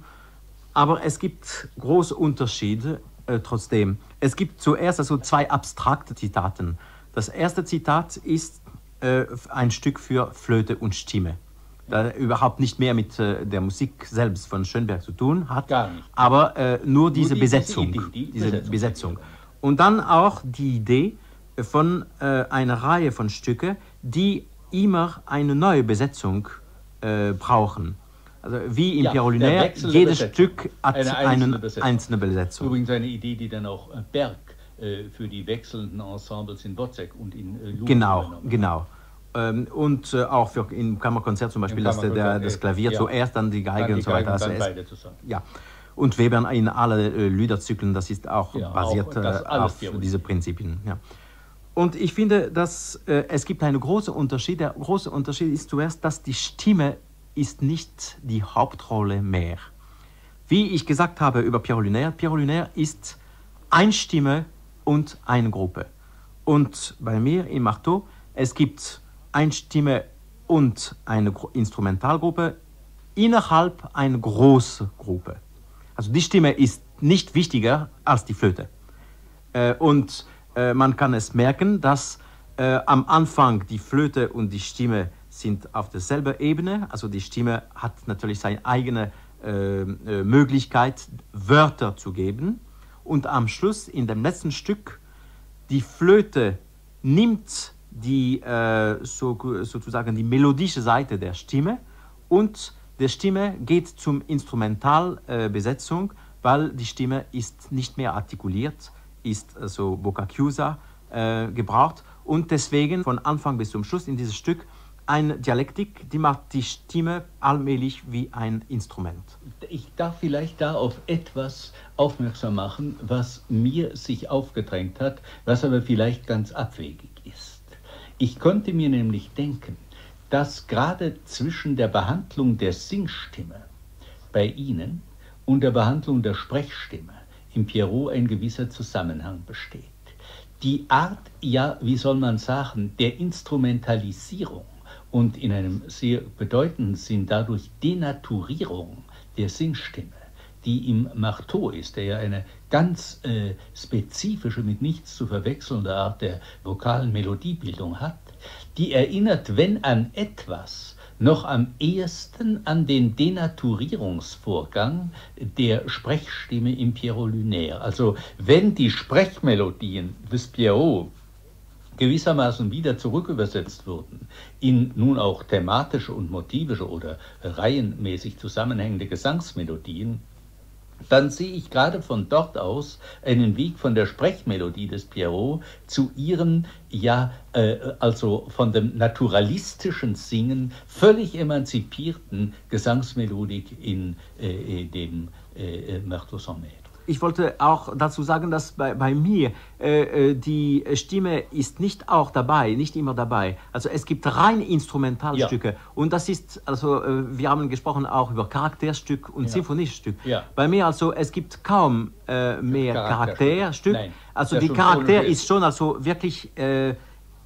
Aber es gibt große Unterschiede äh, trotzdem. Es gibt zuerst also zwei abstrakte Zitaten. Das erste Zitat ist äh, ein Stück für Flöte und Stimme. Das überhaupt nicht mehr mit äh, der Musik selbst von Schönberg zu tun hat. Gar nicht. Aber äh, nur diese nur die, Besetzung. Die, die, die diese Besetzung. Besetzung. Und dann auch die Idee von äh, einer Reihe von Stücken, die immer eine neue Besetzung äh, brauchen. Also wie in ja, Pierrot Lunaire, jedes Besetzung. Stück hat eine einzelne, einen, Besetzung. einzelne Besetzung. Übrigens eine Idee, die dann auch Berg äh, für die wechselnden Ensembles in Wozzeck und in äh, Lulu genau, genau. Ähm, und äh, auch für, im Kammerkonzert zum Beispiel, dass der, das Klavier äh, zuerst, dann die Geige dann die und so weiter. Also es, ja. Und Webern in alle äh, Liederzyklen, das ist auch ja, basiert auch, äh, auf diese Prinzipien. Ja. Und ich finde, dass äh, es gibt einen großen Unterschied. Der große Unterschied ist zuerst, dass die Stimme ist nicht die Hauptrolle mehr. Wie ich gesagt habe über Pierrot Lunaire, Pierrot Lunaire ist eine Stimme und eine Gruppe. Und bei mir in Marteau, es gibt eine Stimme und eine Instrumentalgruppe innerhalb einer großen Gruppe. Also die Stimme ist nicht wichtiger als die Flöte. Äh, und äh, man kann es merken, dass äh, am Anfang die Flöte und die Stimme sind auf derselben Ebene. Also die Stimme hat natürlich seine eigene äh, Möglichkeit, Wörter zu geben. Und am Schluss, in dem letzten Stück, die Flöte nimmt die, äh, so, sozusagen die melodische Seite der Stimme und der Stimme geht zum Instrumentalbesetzung, äh, weil die Stimme ist nicht mehr artikuliert, ist so also bocca chiusa äh, gebraucht und deswegen von Anfang bis zum Schluss in dieses Stück eine Dialektik, die macht die Stimme allmählich wie ein Instrument. Ich darf vielleicht da auf etwas aufmerksam machen, was mir sich aufgedrängt hat, was aber vielleicht ganz abwegig ist. Ich konnte mir nämlich denken, dass gerade zwischen der Behandlung der Singstimme bei Ihnen und der Behandlung der Sprechstimme im Pierrot ein gewisser Zusammenhang besteht. Die Art, ja, wie soll man sagen, der Instrumentalisierung und in einem sehr bedeutenden Sinn dadurch Denaturierung der Singstimme, die im Marteau ist, der ja eine ganz äh, spezifische, mit nichts zu verwechselnde Art der vokalen Melodiebildung hat, die erinnert, wenn an etwas, noch am ehesten an den Denaturierungsvorgang der Sprechstimme im Pierrot Lunaire. Also wenn die Sprechmelodien des Pierrot gewissermaßen wieder zurückübersetzt wurden in nun auch thematische und motivische oder reihenmäßig zusammenhängende Gesangsmelodien, dann sehe ich gerade von dort aus einen Weg von der Sprechmelodie des Pierrot zu ihrem, ja, äh, also von dem naturalistischen Singen, völlig emanzipierten Gesangsmelodik in äh, dem äh, Marteau sans maître. Ich wollte auch dazu sagen, dass bei, bei mir äh, die Stimme ist nicht auch dabei, nicht immer dabei. Also es gibt rein Instrumentalstücke. Ja. Und das ist, also äh, wir haben gesprochen auch über Charakterstück und ja. Sinfoniestück. Ja. Bei mir also, es gibt kaum äh, mehr Charakterstück. Charakterstück. Also die Charakter ist schon also wirklich äh,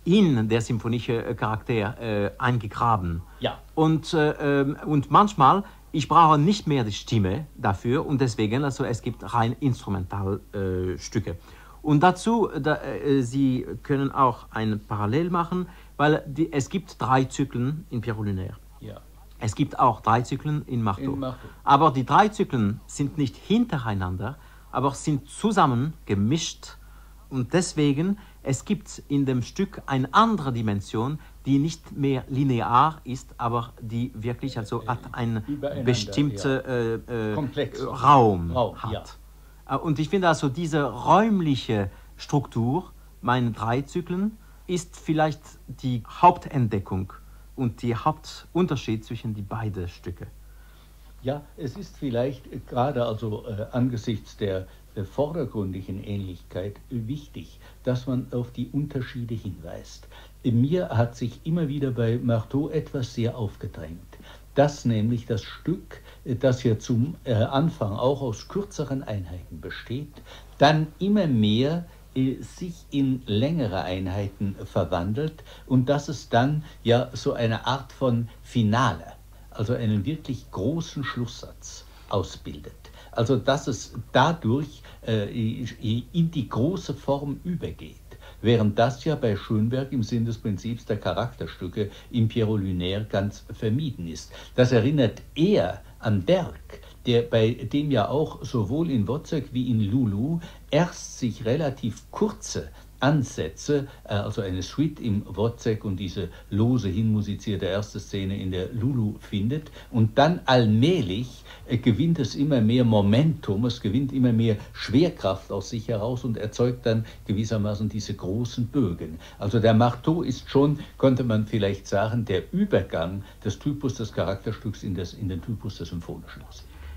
in der symphonische Charakter äh, eingegraben. Ja. Und, äh, und manchmal... Ich brauche nicht mehr die Stimme dafür und deswegen, also es gibt rein Instrumentalstücke. Äh, und dazu, da, äh, Sie können auch ein Parallel machen, weil die, es gibt drei Zyklen in Pierrot Lunaire. Ja. Es gibt auch drei Zyklen in Marteau. in Marteau. Aber die drei Zyklen sind nicht hintereinander, aber sind zusammen gemischt. Und deswegen, es gibt in dem Stück eine andere Dimension, die nicht mehr linear ist, aber die wirklich also hat einen bestimmten ja. äh, äh, Raum, Raum hat. Ja. Und ich finde also diese räumliche Struktur, meine drei Zyklen, ist vielleicht die Hauptentdeckung und der Hauptunterschied zwischen die beiden Stücke. Ja, es ist vielleicht gerade also äh, angesichts der vordergründigen Ähnlichkeit wichtig, dass man auf die Unterschiede hinweist. Mir hat sich immer wieder bei Marteau etwas sehr aufgedrängt, dass nämlich das Stück, das ja zum Anfang auch aus kürzeren Einheiten besteht, dann immer mehr sich in längere Einheiten verwandelt und dass es dann ja so eine Art von Finale, also einen wirklich großen Schlusssatz ausbildet. Also dass es dadurch äh, in die große Form übergeht, während das ja bei Schönberg im Sinn des Prinzips der Charakterstücke im Pierrot Lunaire ganz vermieden ist. Das erinnert eher an Berg, der bei dem ja auch sowohl in Wozzeck wie in Lulu erst sich relativ kurze Ansätze, also eine Suite im Wozzeck und diese lose hinmusizierte erste Szene in der Lulu findet und dann allmählich gewinnt es immer mehr Momentum, es gewinnt immer mehr Schwerkraft aus sich heraus und erzeugt dann gewissermaßen diese großen Bögen. Also der Marteau ist schon, könnte man vielleicht sagen, der Übergang des Typus des Charakterstücks in, das, in den Typus des Symphonischen.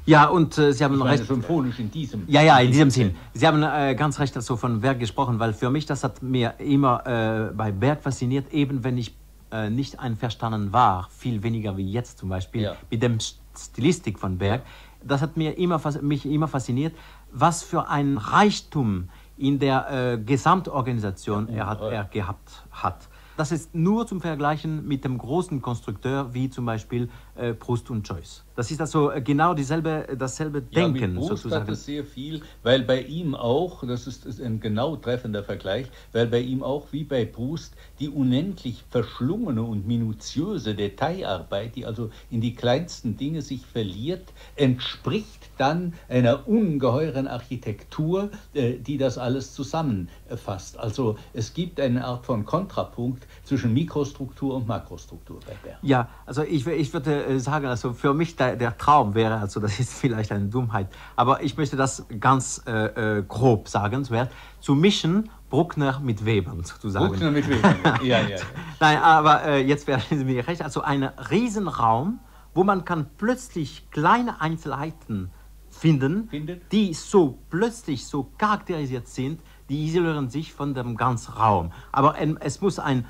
Ja, und äh, Sie haben recht. Symphonisch in diesem. Ja, ja, in diesem Sinn. Sie haben äh, ganz recht also von Berg gesprochen, weil für mich, das hat mir immer äh, bei Berg fasziniert, eben wenn ich äh, nicht einverstanden war, viel weniger wie jetzt zum Beispiel, ja. mit der Stilistik von Berg. Das hat mir immer, mich immer fasziniert, was für ein Reichtum in der äh, Gesamtorganisation ja, er, hat, er gehabt hat. Das ist nur zum Vergleichen mit dem großen Konstrukteur, wie zum Beispiel äh, Proust und Joyce. Das ist also genau dieselbe, dasselbe Denken. Ja, mit Proust sozusagen. Hat es sehr viel, weil bei ihm auch, das ist, ist ein genau treffender Vergleich, weil bei ihm auch wie bei Proust die unendlich verschlungene und minutiöse Detailarbeit, die also in die kleinsten Dinge sich verliert, entspricht dann einer ungeheuren Architektur, die das alles zusammenfasst. Also es gibt eine Art von Kontrapunkt zwischen Mikrostruktur und Makrostruktur bei Berg. Ja, also ich, ich würde sagen, also für mich da der Traum wäre, also das ist vielleicht eine Dummheit, aber ich möchte das ganz äh, grob sagen, zuerst, zu mischen Bruckner mit Webern sozusagen. Bruckner mit Webern, ja, ja, ja. Nein, aber äh, jetzt wäre es mir recht, also ein Riesenraum, wo man kann plötzlich kleine Einzelheiten finden, Findet? die so plötzlich so charakterisiert sind, die isolieren sich von dem ganzen Raum. Aber ähm, es muss ein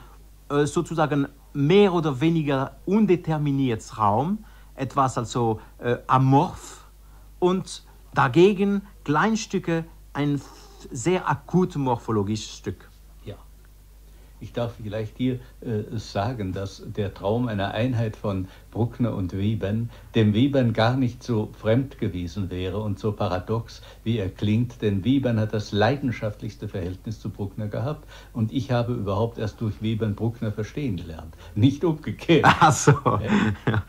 äh, sozusagen mehr oder weniger undeterminiertes Raum, etwas also äh, amorph und dagegen Kleinstücke, ein sehr akut morphologisches Stück. Ja, ich darf vielleicht hier äh, sagen, dass der Traum einer Einheit von Bruckner und Webern dem Webern gar nicht so fremd gewesen wäre und so paradox, wie er klingt, denn Webern hat das leidenschaftlichste Verhältnis zu Bruckner gehabt und ich habe überhaupt erst durch Webern Bruckner verstehen gelernt, nicht umgekehrt. Ach so. Ja.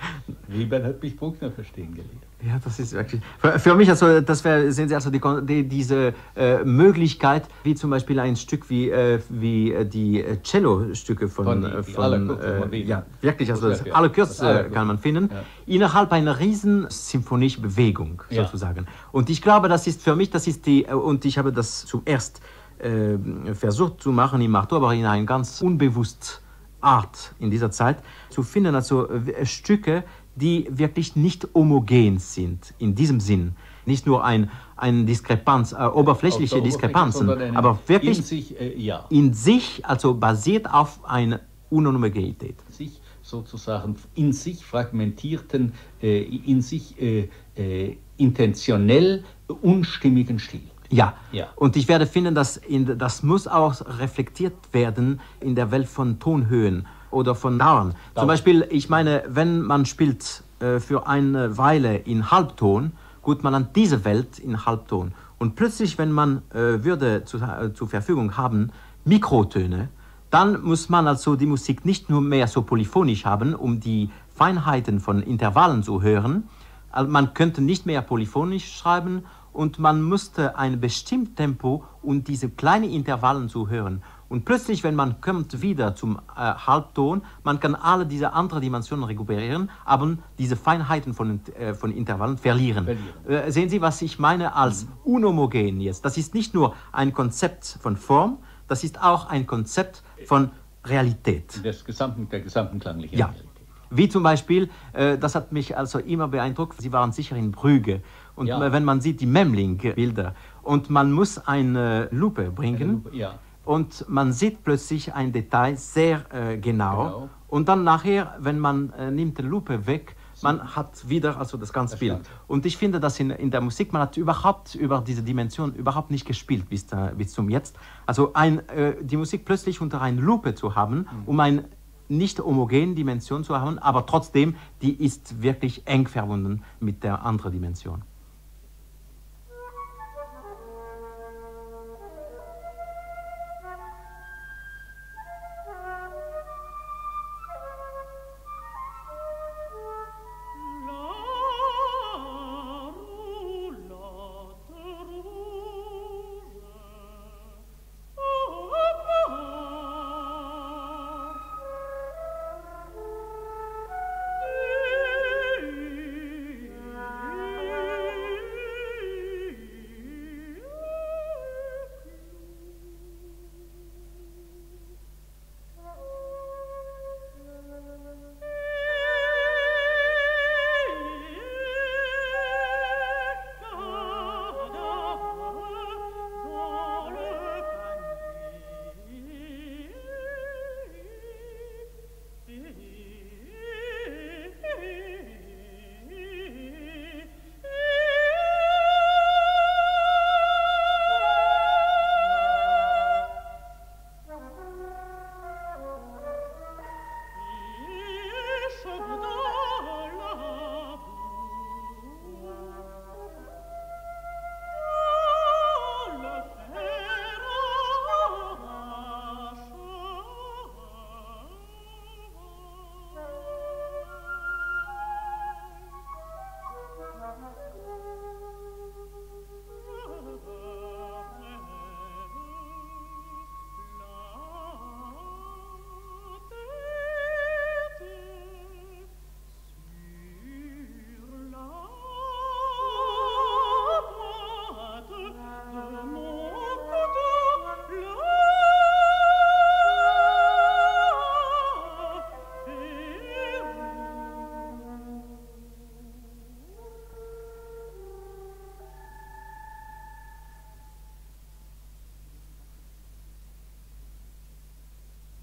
Webern hat mich Bruckner verstehen gelernt. Ja, das ist wirklich, für, für mich, also das wär, sehen Sie also die, die, diese äh, Möglichkeit, wie zum Beispiel ein Stück wie, äh, wie die Cello-Stücke von, von, die, die von, alle von äh, ja, wirklich, also das, alle Kürze kann man finden, ja, innerhalb einer riesen symphonischen Bewegung sozusagen. Ja. Und ich glaube, das ist für mich, das ist die, und ich habe das zuerst äh, versucht zu machen im Marteau, aber in einer ganz unbewussten Art in dieser Zeit, zu finden, also äh, Stücke, die wirklich nicht homogen sind, in diesem Sinn. Nicht nur ein, ein Diskrepanz, äh, oberflächliche Diskrepanzen, aber wirklich in sich, äh, ja. in sich, also basiert auf einer Unhomogenität. Sich sozusagen in sich fragmentierten, äh, in sich äh, äh, intentionell unstimmigen Stil. Ja. ja, und ich werde finden, dass in, das muss auch reflektiert werden in der Welt von Tonhöhen oder von Dauern. Zum Beispiel, ich meine, wenn man spielt äh, für eine Weile in Halbton, gut, man an diese Welt in Halbton. Und plötzlich, wenn man äh, würde zu, äh, zur Verfügung haben, Mikrotöne, dann muss man also die Musik nicht nur mehr so polyphonisch haben, um die Feinheiten von Intervallen zu hören. Also man könnte nicht mehr polyphonisch schreiben und man musste ein bestimmtes Tempo, um diese kleinen Intervallen zu hören. Und plötzlich, wenn man kommt wieder zum äh, Halbton, man kann alle diese anderen Dimensionen rekuperieren, aber diese Feinheiten von, äh, von Intervallen verlieren. verlieren. Äh, sehen Sie, was ich meine als mhm. unhomogen jetzt? Das ist nicht nur ein Konzept von Form, das ist auch ein Konzept von Realität. Des gesamten, der gesamten klanglichen ja. Realität. Wie zum Beispiel, äh, das hat mich also immer beeindruckt, Sie waren sicher in Brügge. Und ja. wenn man sieht die Memling-Bilder und man muss eine Lupe bringen, eine Lupe, ja. und man sieht plötzlich ein Detail sehr äh, genau. genau. Und dann nachher, wenn man äh, nimmt die Lupe weg, man hat wieder also das ganze das Bild. Stand. Und ich finde, dass in, in der Musik, man hat überhaupt über diese Dimension überhaupt nicht gespielt bis, da, bis zum Jetzt. Also ein, äh, die Musik plötzlich unter einer Lupe zu haben, mhm. um eine nicht homogene Dimension zu haben, aber trotzdem, die ist wirklich eng verbunden mit der anderen Dimension.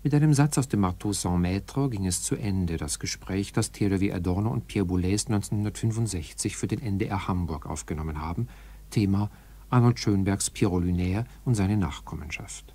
Mit einem Satz aus dem Marteau sans maître ging es zu Ende, das Gespräch, das Theodor W. Adorno und Pierre Boulez neunzehnhundertfünfundsechzig für den N D R Hamburg aufgenommen haben, Thema Arnold Schönbergs Pierrot Lunaire und seine Nachkommenschaft.